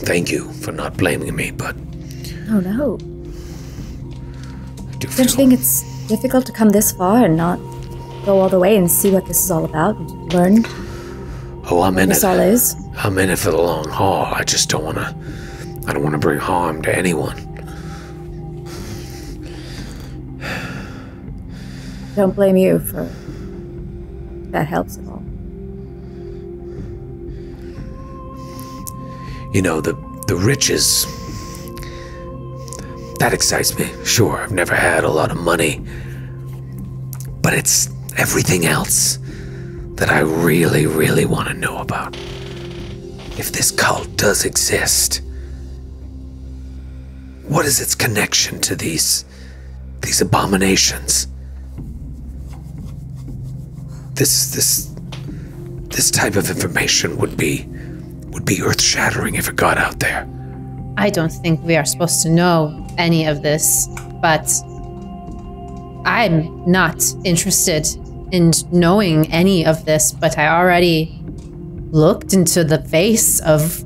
thank you for not blaming me, but... Oh, no. Don't you think it's difficult to come this far and not go all the way and see what this is all about and learn? Oh, I'm in it. This all is. I'm in it for the long haul. I just don't want to... I don't want to bring harm to anyone. Don't blame you for... That helps at all. You know, the riches, That excites me. Sure, I've never had a lot of money, but it's everything else that I really, really want to know about. If this cult does exist, what is its connection to these abominations? This type of information would be earth-shattering if it got out there. I don't think we are supposed to know any of this, but I'm not interested in knowing any of this, but I already looked into the face of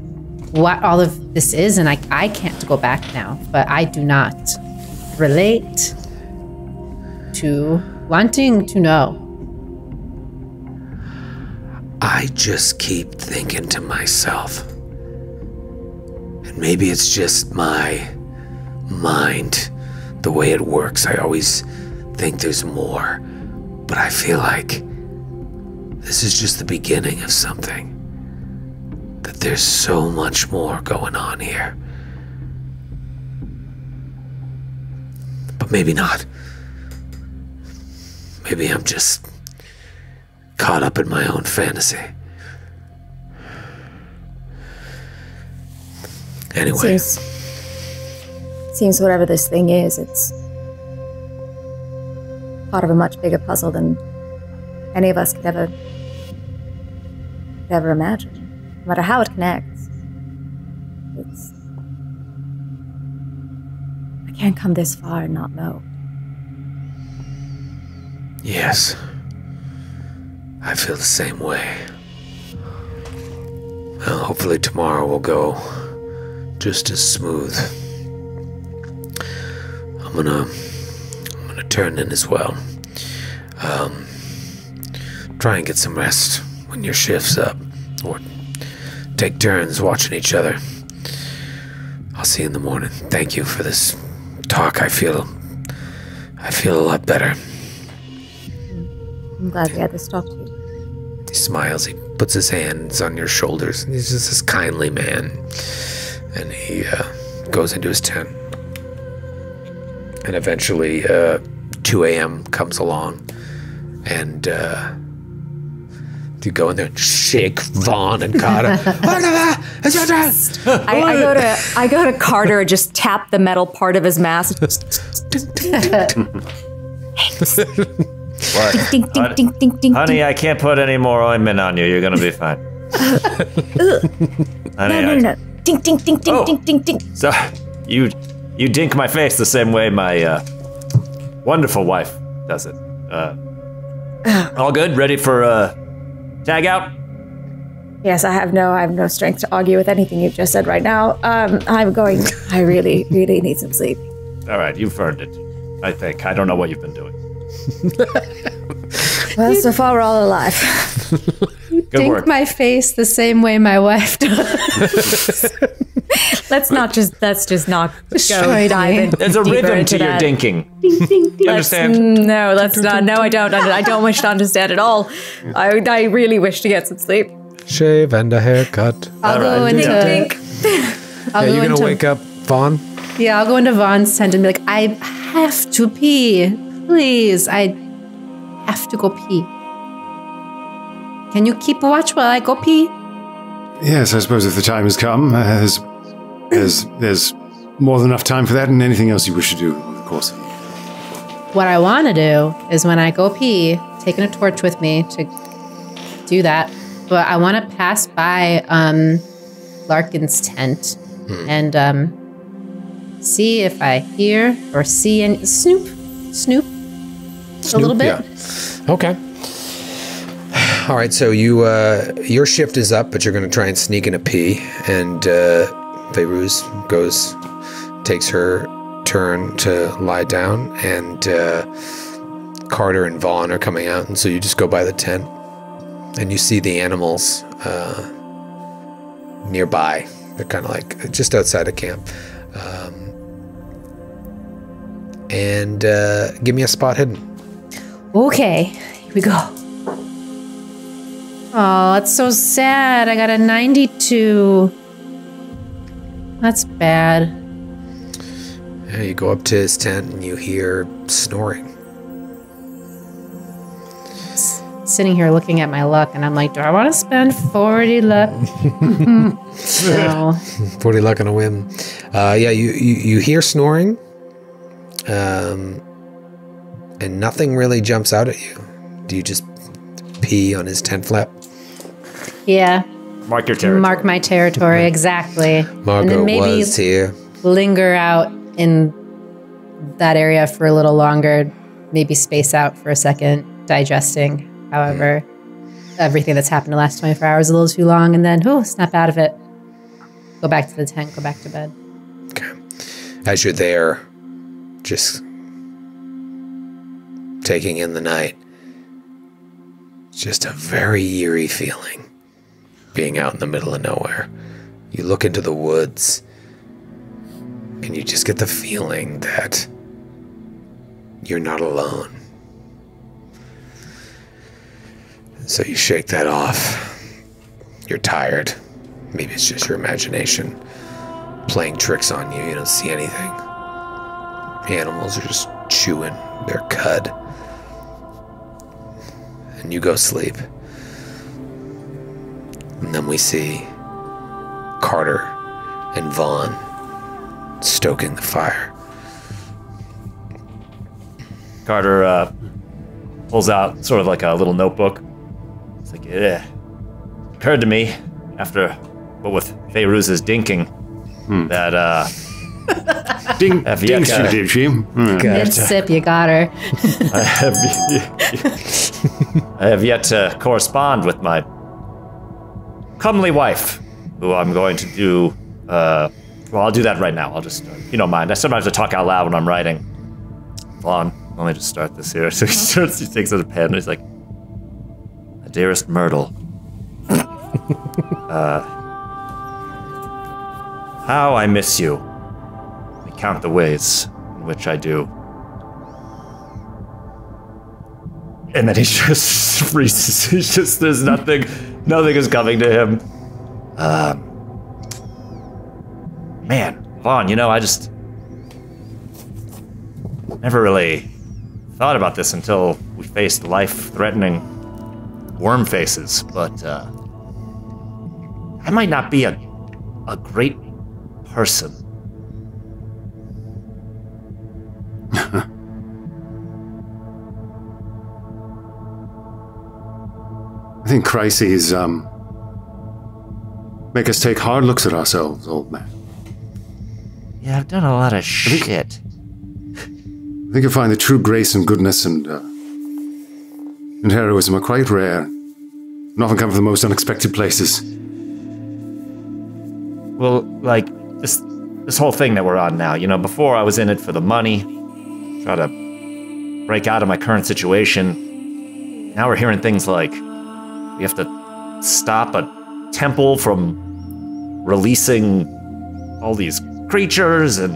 what all of this is, and I can't go back now, but I do not relate to wanting to know. I just keep thinking to myself, and maybe it's just my mind, the way it works. I always think there's more, but I feel like this is just the beginning of something. That there's so much more going on here. But maybe not. Maybe I'm just caught up in my own fantasy. Anyway. Seems whatever this thing is, it's part of a much bigger puzzle than any of us could ever imagine. No matter how it connects, it's... I can't come this far and not know. Yes. I feel the same way. Well, hopefully tomorrow will go just as smooth. I'm gonna turn in as well. Try and get some rest when your shift's up, or take turns watching each other. I'll see you in the morning. Thank you for this talk. I feel a lot better. I'm glad we had this talk to you. He smiles. He puts his hands on your shoulders. He's just this kindly man. And he goes into his tent. And eventually 2 a.m. comes along. And you go in there and shake Vaughn and Carter. I go to Carter and just tap the metal part of his mask. What? Ding, ding, ding, ding, ding, ding, honey, ding. I can't put any more ointment on you. You're gonna be fine. Honey, no. Ding, ding, ding, ding, oh. Ding, ding, ding. So you dink my face the same way my wonderful wife does it. All good. Ready for tag out? Yes, I have no strength to argue with anything you've just said right now. I really, really need some sleep. All right, you've earned it, I think. I don't know what you've been doing. Well, so far we're all alive. You dink my face the same way my wife does. let's just not dive in. There's a rhythm to your dinking. Ding, ding, ding. You understand? No, that's not. No, I don't. I don't wish to understand at all. I really wish to get some sleep. Shave and a haircut. You're gonna wake up, Vaughn. Yeah, I'll go into Vaughn's tent and be like, I have to pee. Please, I have to go pee. Can you keep watch while I go pee? Yes, I suppose if the time has come, there's more than enough time for that and anything else you wish to do, of course. What I want to do is when I go pee, taking a torch with me to do that, but I want to pass by Larkin's tent and see if I hear or see any... Snoop a little bit. Yeah. Okay. All right. So you, your shift is up, but you're going to try and sneak in a pee. And Fayrouz goes, takes her turn to lie down, and Carter and Vaughn are coming out. And so you just go by the tent, and you see the animals nearby. They're kind of like just outside of camp. And give me a spot hidden. Okay, here we go. Oh, that's so sad. I got a 92. That's bad. You go up to his tent and you hear snoring. Sitting here looking at my luck, and I'm like, do I want to spend 40 luck? No. 40 luck on a whim. Yeah, you hear snoring, and nothing really jumps out at you. Do you just pee on his tent flap? Yeah. Mark your territory. Mark my territory, exactly. Margot was here. Linger out in that area for a little longer, maybe space out for a second, digesting. However, everything that's happened in the last 24 hours is a little too long, and then, oh, snap out of it. Go back to the tent, go back to bed. Okay. As you're there, just taking in the night, just a very eerie feeling, being out in the middle of nowhere. You look into the woods, and you just get the feeling that you're not alone. So you shake that off. You're tired. Maybe it's just your imagination playing tricks on you. You don't see anything. The animals are just chewing their cud. And you go sleep. And then we see Carter and Vaughn stoking the fire. Carter pulls out sort of like a little notebook. It's like, it occurred to me after what with Fayrouz's dinking that ding, ding, good sip, you got her. I have yet to correspond with my comely wife, who I'm going to do. Well, I'll do that right now. I'll just, you don't mind. I sometimes have to talk out loud when I'm writing. Vaughn, let me just start this here. So he starts. He takes out a pen and he's like, "Dearest Myrtle, how I miss you. I count the ways in which I do." And then he just freezes. He's just, there's nothing is coming to him. Man, Vaughn, you know, I just never really thought about this until we faced life-threatening worm faces, but I might not be a great person. I think crises make us take hard looks at ourselves, old man. Yeah, I've done a lot of shit. I think you'll find the true grace and goodness and heroism are quite rare, and often come from the most unexpected places. Well, like, this whole thing that we're on now, you know, before I was in it for the money, try to break out of my current situation. Now we're hearing things like, we have to stop a temple from releasing all these creatures, and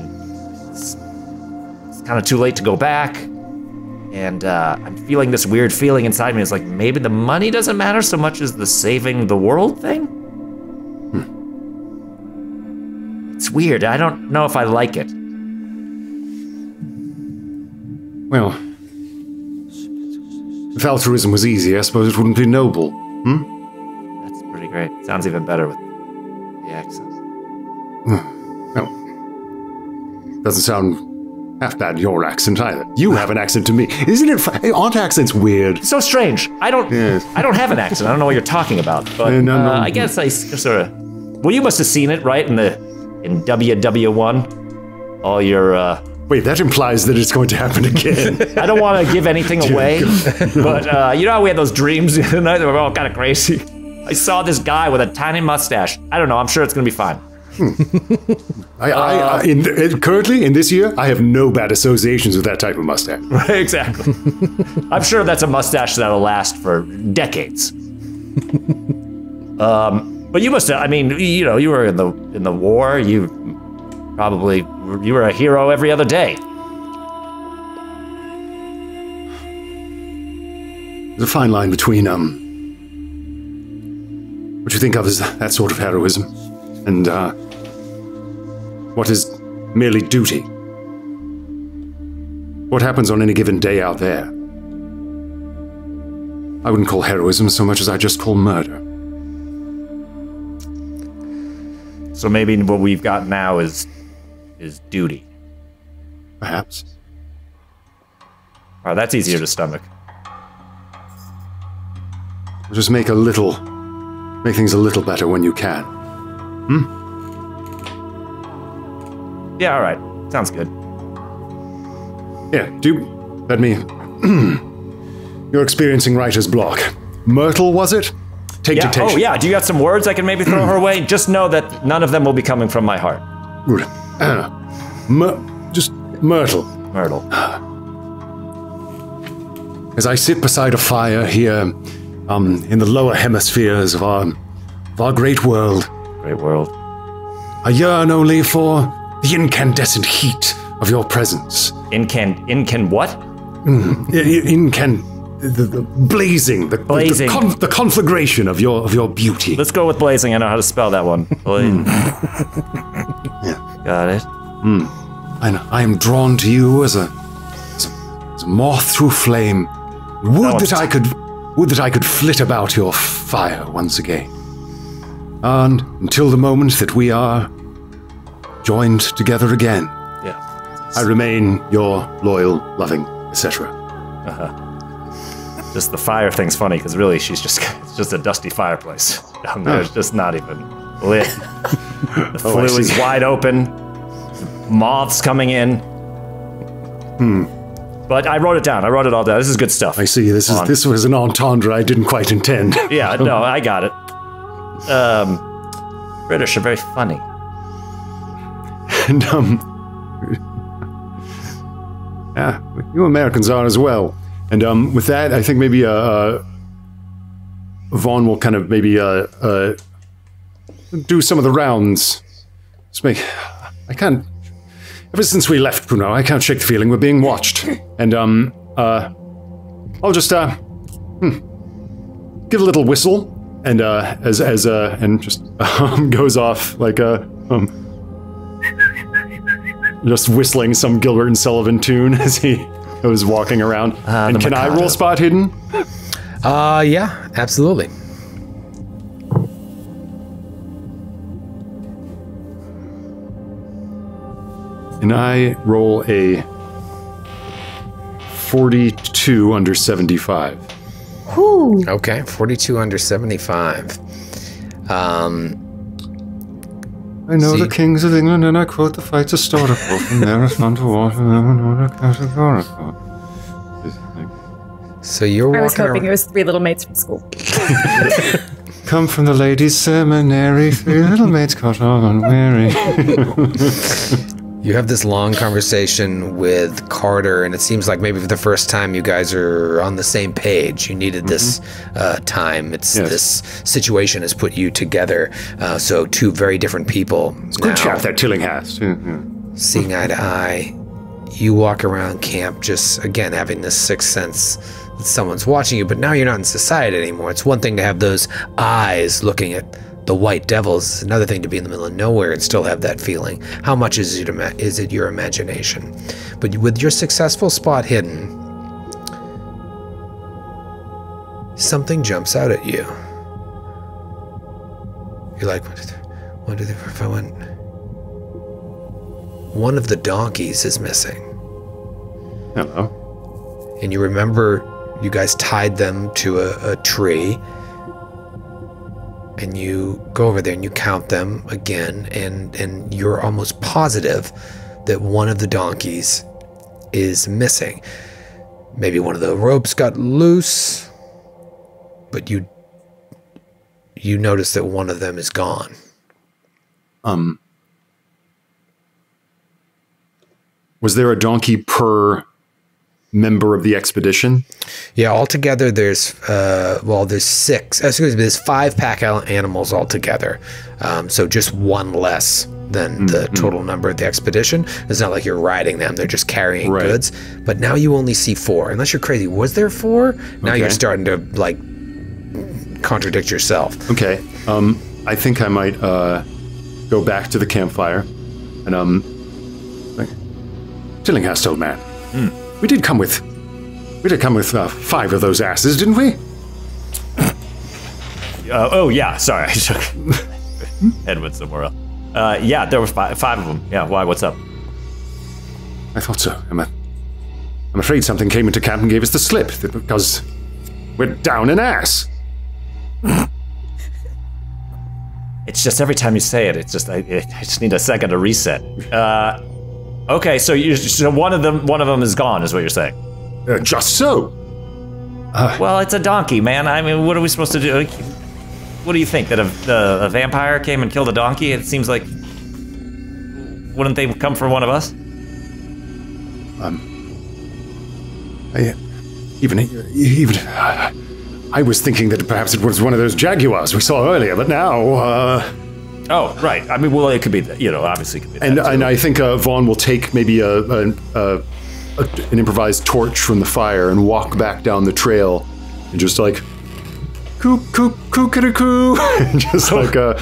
it's kind of too late to go back. And I'm feeling this weird feeling inside me. It's like, maybe the money doesn't matter so much as the saving the world thing? It's weird. I don't know if I like it. Well, if altruism was easy, I suppose it wouldn't be noble. That's pretty great. Sounds even better with the accent. Well, doesn't sound half bad, your accent either. You have an accent to me. Isn't it? Aren't accents weird? It's so strange. I don't have an accent. I don't know what you're talking about. But no. I guess I sort of. Well, you must have seen it, right? In WW1, all your. Wait, that implies that it's going to happen again. I don't want to give anything away, but you know how we had those dreams the other night that were all kind of crazy. I saw this guy with a tiny mustache. I don't know. I'm sure it's gonna be fine. Currently, in this year, I have no bad associations with that type of mustache. Right, exactly. I'm sure that's a mustache that'll last for decades. But you must have, I mean, you know, you were in the war. You were a hero every other day. There's a fine line between what you think of as that sort of heroism and what is merely duty. What happens on any given day out there? I wouldn't call heroism so much as I just call murder. So maybe what we've got now is duty. Perhaps. Oh, that's easier to stomach. We'll just make things a little better when you can. Hmm? Yeah, all right. Sounds good. Yeah, let me... You're experiencing writer's block. Myrtle, was it? Take dictation. Oh, yeah. Do you got some words I can maybe throw her way? Just know that none of them will be coming from my heart. Good. Myrtle. Myrtle. As I sit beside a fire here, in the lower hemispheres of our great world. Great world. I yearn only for the incandescent heat of your presence. The blazing, blazing. The conflagration of your beauty. Let's go with blazing. I know how to spell that one. Yeah. Got it. Mm. And I am drawn to you as a moth through flame. Would that I could flit about your fire once again. And until the moment that we are joined together again, yeah, I remain your loyal, loving, etc. Uh-huh. Just the fire thing's funny because really it's just a dusty fireplace down there. It's just not even lit. The flue is wide open. Moths coming in. Hmm. But I wrote it down. I wrote it all down. This is good stuff. I see. This was an entendre I didn't quite intend. Yeah, no, I got it. British are very funny. And yeah, you Americans are as well. And with that, I think maybe Vaughn will kind of maybe do some of the rounds. I can't. Ever since we left Puno, I can't shake the feeling we're being watched. And I'll just give a little whistle, and and just goes off like just whistling some Gilbert and Sullivan tune as he. I was walking around. And can I roll spot hidden? Yeah, absolutely. And I roll a 42 under 75. Whew. Okay, 42 under 75. I know the kings of England, and I quote the fights historical. From there is none to water, So you're walking. I was hoping it was Three Little Maids from school. Come from the ladies' seminary, three little maids caught off unwary. You have this long conversation with Carter, and it seems like maybe for the first time you guys are on the same page. You needed this time. This situation has put you together. So two very different people. It's good chat that Tillinghast. Seeing eye to eye, you walk around camp just, again, having this sixth sense that someone's watching you, but now you're not in society anymore. It's one thing to have those eyes looking at the white devils, another thing to be in the middle of nowhere and still have that feeling. How much is it your imagination? But with your successful spot hidden, something jumps out at you. You're like, what do they find? One of the donkeys is missing. Hello. And you remember you guys tied them to a tree. And you go over there and you count them again, and you're almost positive that one of the donkeys is missing. Maybe one of the ropes got loose, but you notice that one of them is gone. Was there a donkey per member of the expedition? Yeah, altogether there's there's there's 5 pack animals altogether, so just one less than the total number of the expedition. It's not like you're riding them, they're just carrying goods. But now you only see 4, unless you're crazy. Was there 4? Now you're starting to like contradict yourself. Okay. I think I might go back to the campfire and Tillinghast, old man. We did come with 5 of those asses, didn't we? Oh yeah, sorry, I took Edwin somewhere else. Yeah, there were 5 of them. Yeah, why? What's up? I thought so. I'm afraid something came into camp and gave us the slip because we're down an ass. It's just every time you say it, it's just I just need a second to reset. Okay, so one of them is gone, is what you're saying? Just so. Well, it's a donkey, man. I mean, what are we supposed to do? What do you think, that a vampire came and killed a donkey? It seems like, wouldn't they come for one of us? I was thinking that perhaps it was one of those jaguars we saw earlier, but now, Oh, right. I mean, well, it could be, you know, obviously it could be that. And I think Vaughn will take maybe an improvised torch from the fire and walk back down the trail and just like, coo, coo, coo-kidda-coo, and just like, Well,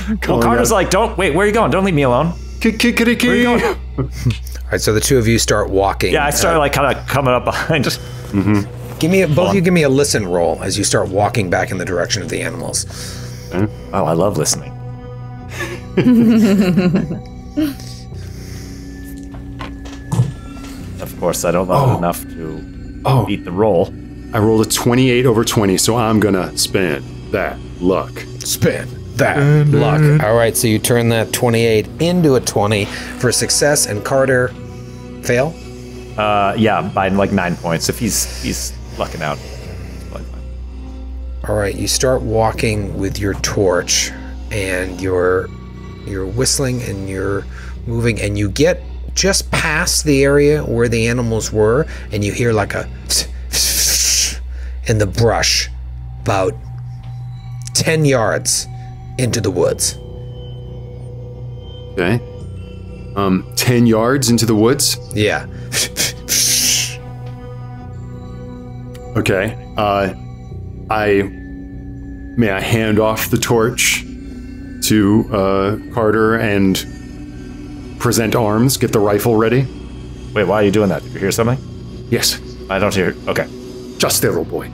Carter's like, don't, wait, where are you going? Don't leave me alone. Kikikidiki. Where are you going? All right, so the two of you start walking. Yeah, I started like kind of coming up behind. Mm-hmm. Both of you give me a listen roll as you start walking back in the direction of the animals. Mm-hmm. Oh, I love listening. Of course, I don't know enough to beat the roll. I rolled a 28 over 20, so I'm gonna spend that luck. Spend that luck. All right, so you turn that 28 into a 20 for success, and Carter, fail? Yeah, by like 9 points. If he's lucking out. All right, you start walking with your torch, and you're whistling and you're moving, and you get just past the area where the animals were, and you hear like a in the brush about 10 yards into the woods. Okay. 10 yards into the woods? Yeah. Okay. May I hand off the torch to Carter and present arms, get the rifle ready. Wait, why are you doing that? Did you hear something? Yes. I don't hear it. Okay. Just there, old boy.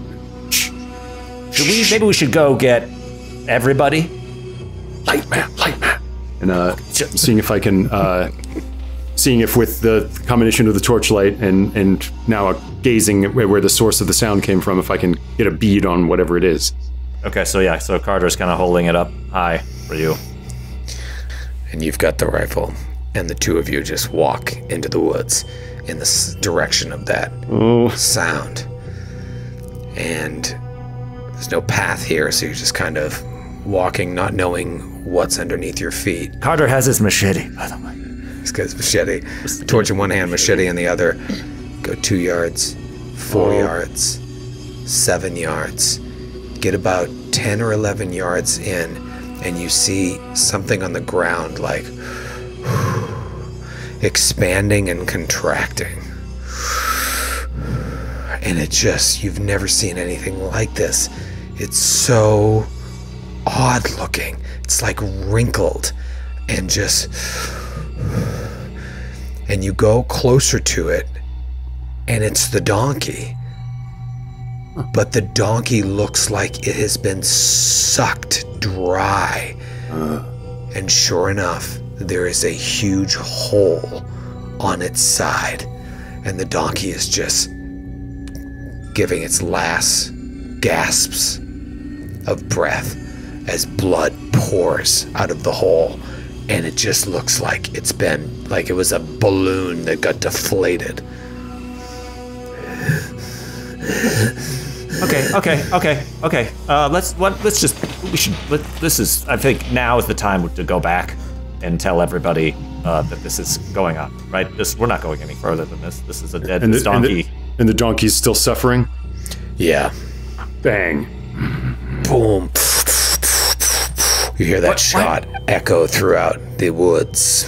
Maybe we should go get everybody? Light man. And seeing if I can, seeing if with the combination of the torchlight and now gazing at where the source of the sound came from, if I can get a bead on whatever it is. Okay, so yeah, so Carter's kind of holding it up high for you. And you've got the rifle. And the two of you just walk into the woods in the direction of that sound. And there's no path here, so you're just kind of walking, not knowing what's underneath your feet. Carter has his machete, by the way. He's got his machete. Torch in one hand, machete in the other. Go 2 yards, 4 yards, 7 yards. Get about 10 or 11 yards in, and you see something on the ground like expanding and contracting, and it just, you've never seen anything like this. It's so odd looking. It's like wrinkled and just, and you go closer to it, and it's the donkey, but the donkey looks like it has been sucked dry, and sure enough, there is a huge hole on its side, and the donkey is just giving its last gasps of breath as blood pours out of the hole, and it just looks like it's been, like it was a balloon that got deflated. Okay. I think now is the time to go back and tell everybody that this is going on, right? We're not going any further than this. This is a dead donkey. And the donkey's still suffering? Yeah. Bang. Boom. You hear that shot echo throughout the woods.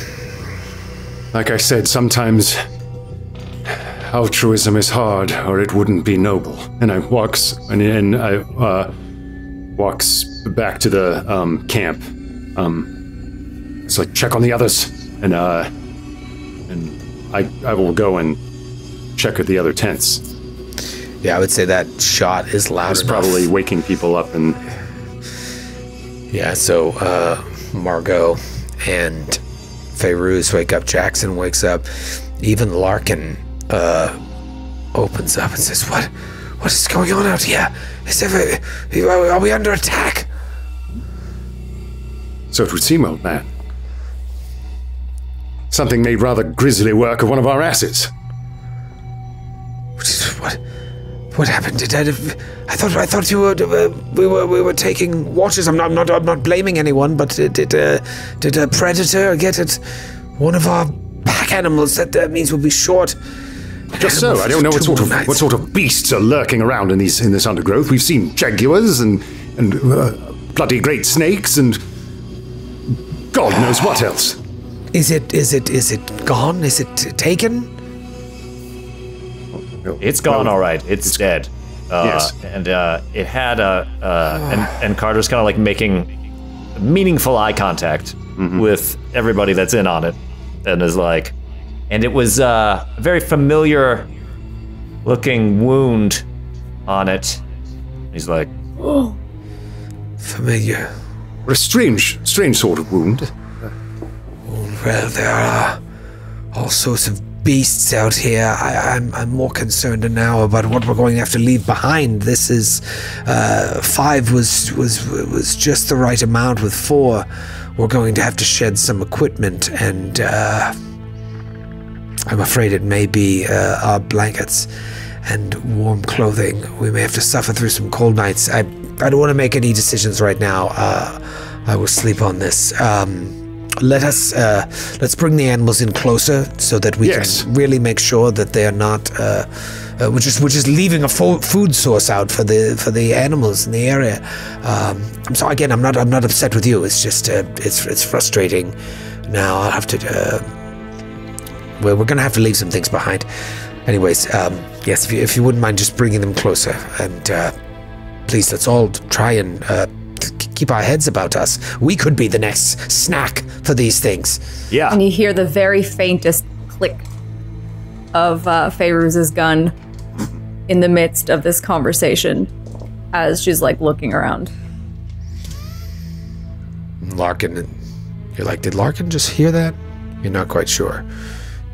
Like I said, sometimes altruism is hard, or it wouldn't be noble. And I walks back to the camp. So check on the others, and I will go and checker the other tents. Yeah, I would say that shot is loud. It's probably waking people up. And yeah, so Margot and Fayrouz wake up. Jackson wakes up. Even Larkin opens up and says, What is going on out here? Are we under attack? So it would seem, old man. Something made rather grisly work of one of our asses. What happened? I thought you were we were taking watches. I'm not blaming anyone, but did a predator get at one of our pack animals? That means we'll be short. Just so. I don't know what sort of beasts are lurking around in this undergrowth. We've seen jaguars and bloody great snakes and God knows what else. Is it gone? Is it taken? It's gone, all right. It's dead. Yes. And it had and Carter's kind of like making meaningful eye contact with everybody that's in on it, and is like, and it was a very familiar looking wound on it. He's like, oh, familiar. What a strange sort of wound. Well, there are all sorts of beasts out here. I'm more concerned now about what we're going to have to leave behind. This is 5 was just the right amount. With 4, we're going to have to shed some equipment, and I'm afraid it may be our blankets and warm clothing. We may have to suffer through some cold nights. I don't want to make any decisions right now. I will sleep on this. Let's bring the animals in closer so that we can really make sure that they are not we're just leaving a food source out for the animals in the area. I'm sorry again, I'm not upset with you. It's just it's frustrating. Now I'll have to well, we're going to have to leave some things behind. Anyways, yes, if you wouldn't mind just bringing them closer, and please, let's all try and keep our heads about us. We could be the next snack for these things. Yeah. And you hear the very faintest click of Fairuz's gun in the midst of this conversation as she's like looking around. Larkin, you're like, did Larkin just hear that? You're not quite sure.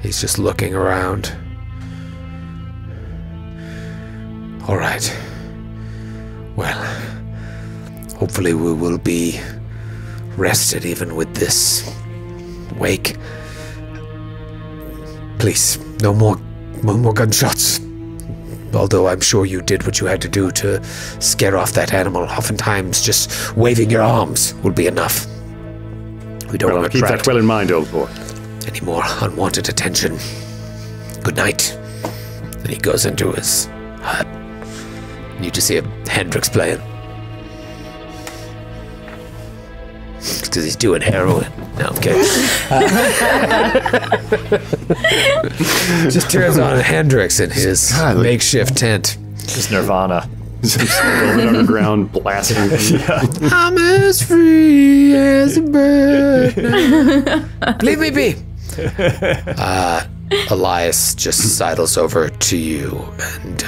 He's just looking around. All right. Well, hopefully we will be rested even with this wake. Please, no more gunshots. Although I'm sure you did what you had to do to scare off that animal. Oftentimes just waving your arms will be enough. We don't want to keep that well in mind, old boy. Any more unwanted attention. Good night. And he goes into his hut. You just hear Hendrix playing. Because he's doing heroin. No, I'm kidding. Just turns on Hendrix in his makeshift tent. Just Nirvana. Just underground blasting. Yeah. I'm as free as a bird. Leave me be. Elias just sidles over to you and...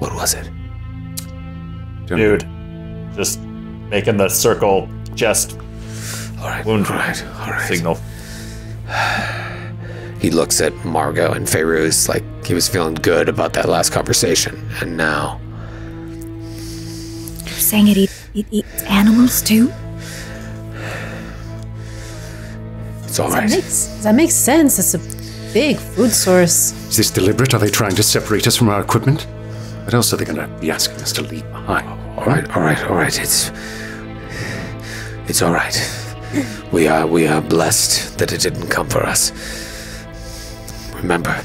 what was it? Dude. Just... making the circle chest wound signal. He looks at Margot and Fayrouz like he was feeling good about that last conversation, and now... You're saying it eats animals too? It's all right. That makes sense. It's a big food source. Is this deliberate? Are they trying to separate us from our equipment? What else are they going to be asking us to leave behind? All right. It's all right. We are blessed that it didn't come for us. Remember,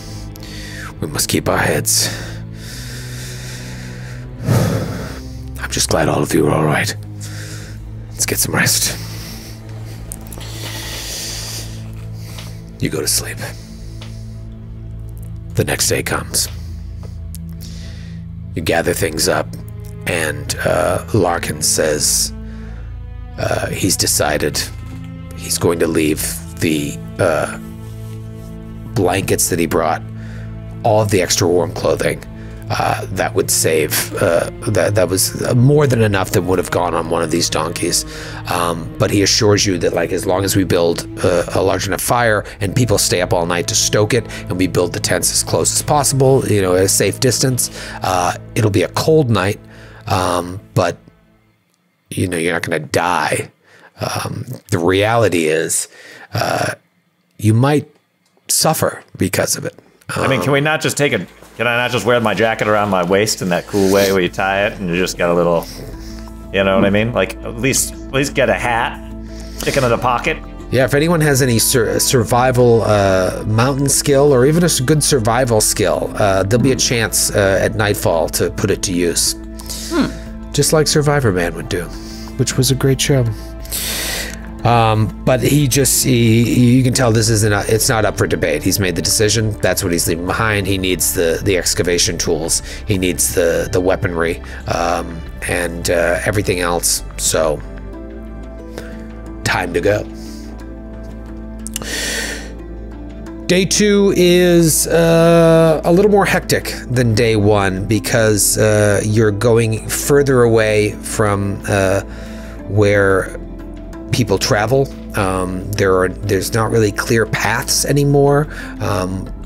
we must keep our heads. I'm just glad all of you are all right. Let's get some rest. You go to sleep. The next day comes. You gather things up. And Larkin says he's decided he's going to leave the blankets that he brought, all of the extra warm clothing. That would save, that was more than enough that would have gone on one of these donkeys. But he assures you that, like, as long as we build a large enough fire and people stay up all night to stoke it, and we build the tents as close as possible, you know, at a safe distance, it'll be a cold night, but, you know, you're not going to die. The reality is you might suffer because of it. I mean, can we not just take a... Can I not just wear my jacket around my waist in that cool way where you tie it and you just got a little, you know what I mean? Like, at least get a hat, stick it in the pocket. Yeah, if anyone has any survival mountain skill or even a good survival skill, there'll be a chance at nightfall to put it to use. Just like Survivor Man would do, which was a great show. But he just, you can tell this isn't, it's not up for debate. He's made the decision. That's what he's leaving behind. He needs the excavation tools. He needs the weaponry, and, everything else. So time to go. Day two is a little more hectic than day one because you're going further away from where people travel. There's not really clear paths anymore,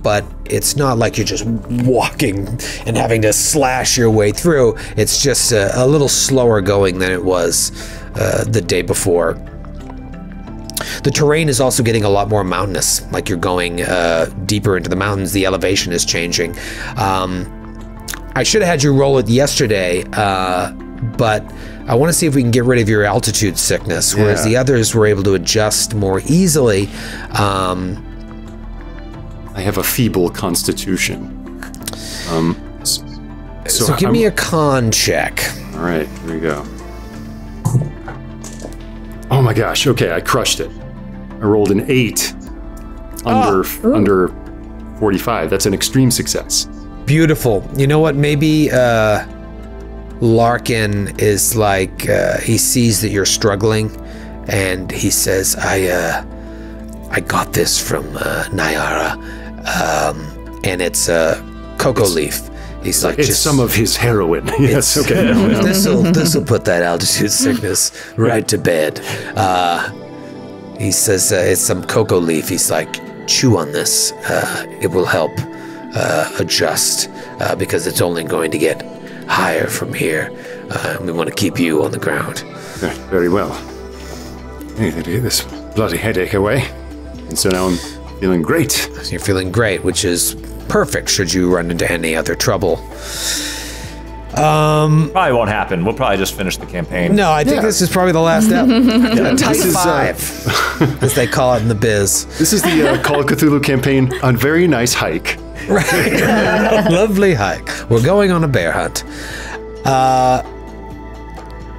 but it's not like you're just walking and having to slash your way through. It's just a little slower going than it was the day before. The terrain is also getting a lot more mountainous, like you're going deeper into the mountains. The elevation is changing. I should have had you roll it yesterday, but I want to see if we can get rid of your altitude sickness, whereas the others were able to adjust more easily. I have a feeble constitution. So give me a con check. All right, here we go. Oh my gosh, okay, I crushed it. I rolled an 8 under 45. That's an extreme success. Beautiful. You know what, maybe... Larkin is like, he sees that you're struggling and he says, I got this from Nyara, and it's cocoa leaf. He's like, it's just some of his heroin. Yes, okay. No. This'll put that altitude sickness right to bed. He says, it's some cocoa leaf. He's like, chew on this. It will help adjust because it's only going to get higher from here. We want to keep you on the ground. Very well. I need to get this bloody headache away. And so now I'm feeling great. So you're feeling great, which is perfect should you run into any other trouble. Probably won't happen. We'll probably just finish the campaign. No, I think this is probably the last step. Type 5, as they call it in the biz. This is the Call of Cthulhu campaign on Very Nice Hike. Right. Lovely hike. We're going on a bear hunt.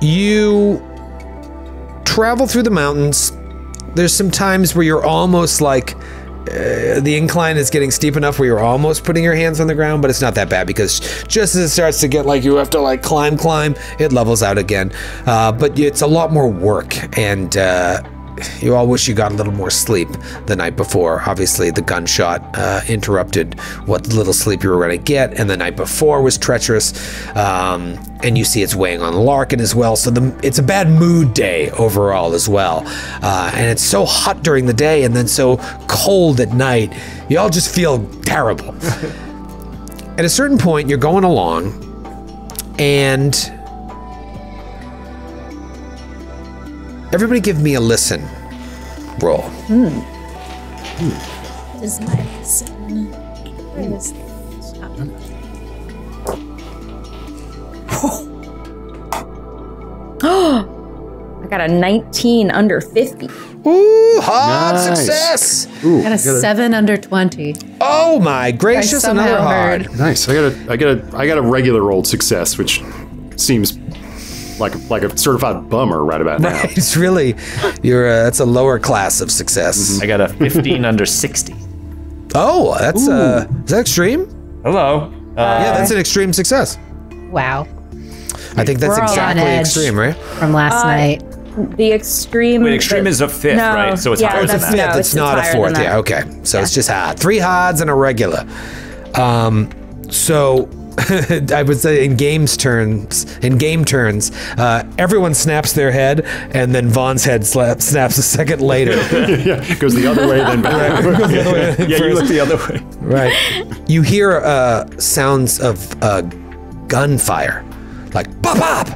You travel through the mountains. There's some times where you're almost like, the incline is getting steep enough where you're almost putting your hands on the ground, but it's not that bad because just as it starts to get like you have to like climb, it levels out again. But it's a lot more work, and you all wish you got a little more sleep the night before. Obviously, the gunshot interrupted what little sleep you were going to get, and the night before was treacherous. And you see it's weighing on Larkin as well, so it's a bad mood day overall as well. And it's so hot during the day and then so cold at night. You all just feel terrible. At a certain point, you're going along, and... Everybody give me a listen roll. What is my listen? Where is it? Oh. I got a 19 under 50. Ooh, hot success. Ooh, I got a 7 under 20. Oh my gracious, another hard. Nice. I got a regular old success, which seems like a certified bummer right about now. It's really, that's a lower class of success. I got a 15 under 60. Oh, that's is that extreme? Hello. Yeah, that's an extreme success. Wow. I think that's exactly extreme, right? From last night. the extreme. Wait, extreme is a fifth, no, right? So it's higher than that. No, it's not a fourth. Yeah, okay. So it's just high. Three odds and a regular. So I would say in game turns, everyone snaps their head, and then Von's head snaps a second later. Goes the other way, then back. You look the other way. Right. You hear sounds of gunfire, like pop, pop,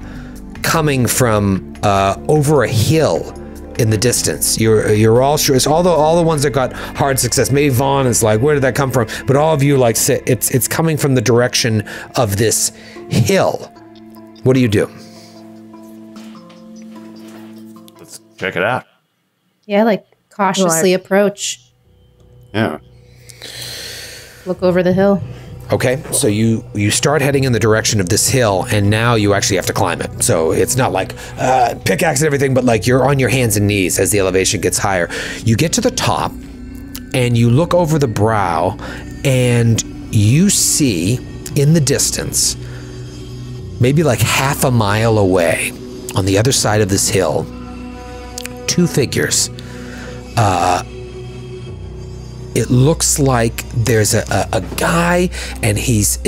coming from over a hill in the distance. You're all sure. It's all the ones that got hard success. Maybe Vaughn is like, where did that come from? But all of you like sit. It's coming from the direction of this hill. What do you do? Let's check it out. Yeah, like cautiously approach. Yeah. Look over the hill. Okay, so you start heading in the direction of this hill, and now you actually have to climb it. So it's not like pickaxe and everything, but like you're on your hands and knees as the elevation gets higher. You get to the top, and you look over the brow, and you see in the distance, maybe like half a mile away, on the other side of this hill, two figures. It looks like there's a guy, and he's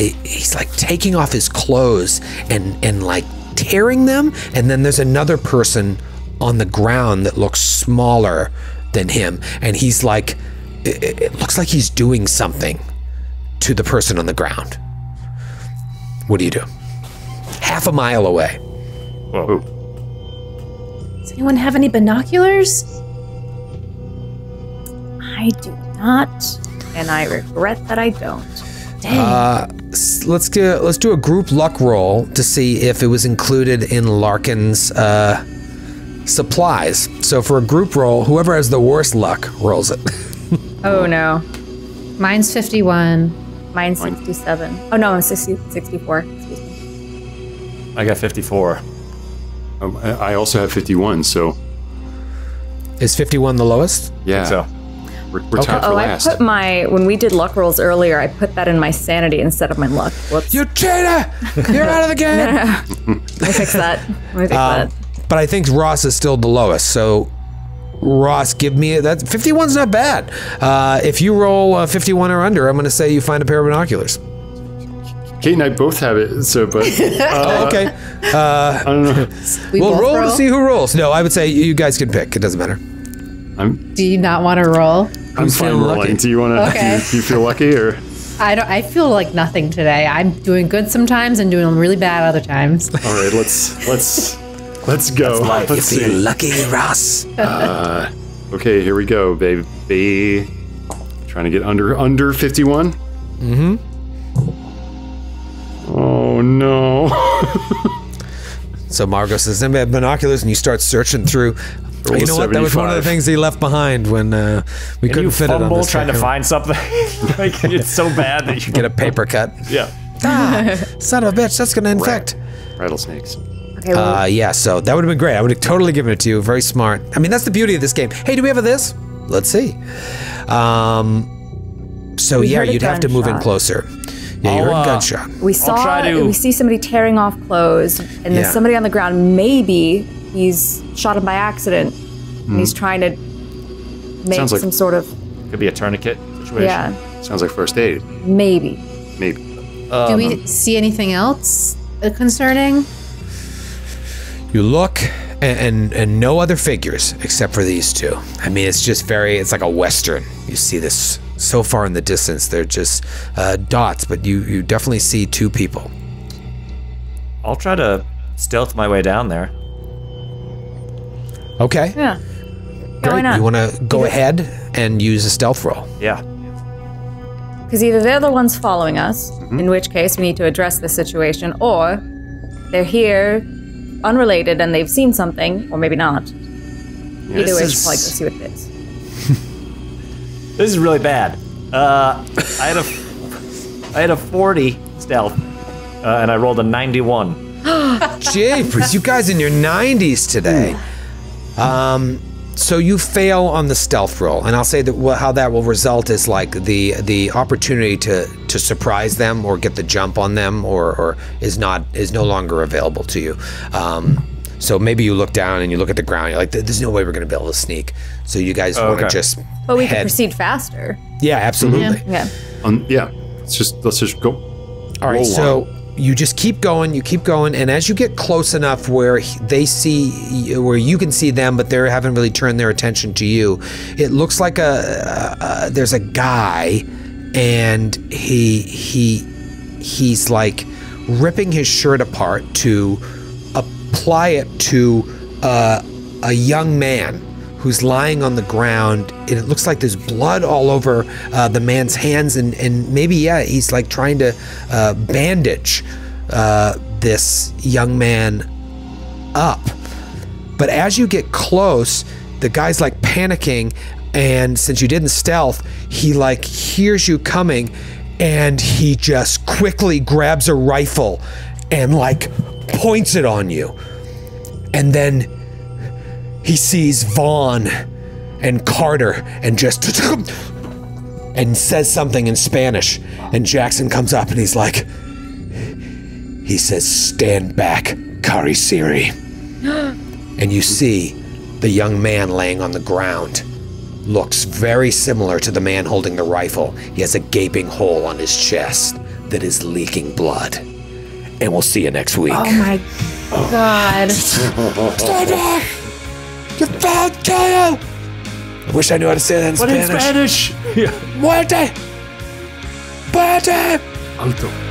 like taking off his clothes and like tearing them, and then there's another person on the ground that looks smaller than him, and he's like, it looks like he's doing something to the person on the ground. What do you do? Half a mile away. Whoa. Does anyone have any binoculars? I do. Not, and I regret that I don't. Dang. Let's do a group luck roll to see if it was included in Larkin's supplies. So for a group roll, whoever has the worst luck rolls it. Oh no, mine's 51. Mine's 67. Oh no, I'm 64. Excuse me. I got 54. I also have 51. So is 51 the lowest? Yeah. So. We're okay. Oh, last. I put when we did luck rolls earlier, I put that in my sanity instead of my luck. Whoops. You cheater! You're out of the game! No. I fix that. I fix that. But I think Ross is still the lowest, so Ross, give me that. 51's not bad. If you roll 51 or under, I'm going to say you find a pair of binoculars. Kate and I both have it, so, but... okay. I don't know. We'll roll to see who rolls. No, I would say you guys can pick. It doesn't matter. Do you not want to roll? I'm fine rolling. Do you want to? Okay. Do you feel lucky or? I feel like nothing today. I'm doing good sometimes and doing really bad other times. All right, let's go. Let's see. Lucky, Ross. Okay, here we go, baby. Trying to get under 51. Mm-hmm. Oh no. So Margot says, "Anybody have binoculars?" And you start searching through. Oh, you know what? That was one of the things he left behind when we couldn't fit it on this trying to find something. Like, it's so bad that you get a paper cut. Yeah. Ah, son of a bitch, that's going to infect. Rattlesnakes. Yeah, so that would have been great. I would have totally given it to you. Very smart. I mean, that's the beauty of this game. Hey, do we have this? Let's see. So, yeah, you'd have to move in closer. Yeah, you're a gunshot. We see somebody tearing off clothes, and there's somebody on the ground. Maybe... he's shot him by accident, and he's trying to make some sort of... Could be a tourniquet situation. Yeah. Sounds like first aid. Maybe. Maybe. Do we see anything else concerning? You look, and no other figures except for these two. I mean, it's just very... It's like a Western. You see this so far in the distance. They're just dots, but you definitely see two people. I'll try to stealth my way down there. Okay. Yeah. Why not? You want to go ahead and use a stealth roll? Yeah. Because either they're the ones following us, in which case we need to address the situation, or they're here unrelated and they've seen something, or maybe not. Yeah, either way, we should probably go see what it is. This is really bad. I had a 40 stealth, and I rolled a 91. Jeepers, you guys in your 90s today. So you fail on the stealth roll, and I'll say that how that will result is like the opportunity to surprise them or get the jump on them or is no longer available to you. So maybe you look down and you look at the ground. You're like, there's no way we're going to be able to sneak. So you guys want to just But we can proceed faster. Yeah, absolutely. Mm-hmm. Yeah. Yeah. Let's just go. All right. So you just keep going. You keep going. And as you get close enough where they see, where you can see them, but they haven't really turned their attention to you, it looks like there's a guy, and he's like ripping his shirt apart to apply it to a young man who's lying on the ground, and it looks like there's blood all over the man's hands, and maybe, yeah, he's like trying to bandage this young man up. But as you get close, the guy's like panicking, and since you didn't stealth, he like hears you coming, and he just quickly grabs a rifle and like points it on you. And then he sees Vaughn and Carter and just and says something in Spanish. And Jackson comes up and he's like, he says, "Stand back, Kharisiri." And you see the young man laying on the ground looks very similar to the man holding the rifle. He has a gaping hole on his chest that is leaking blood. And we'll see you next week. Oh my God. Stay back! You found Kyo! I wish I knew how to say that in Spanish. What in Spanish? Yeah. Muerte! Muerte! Alto.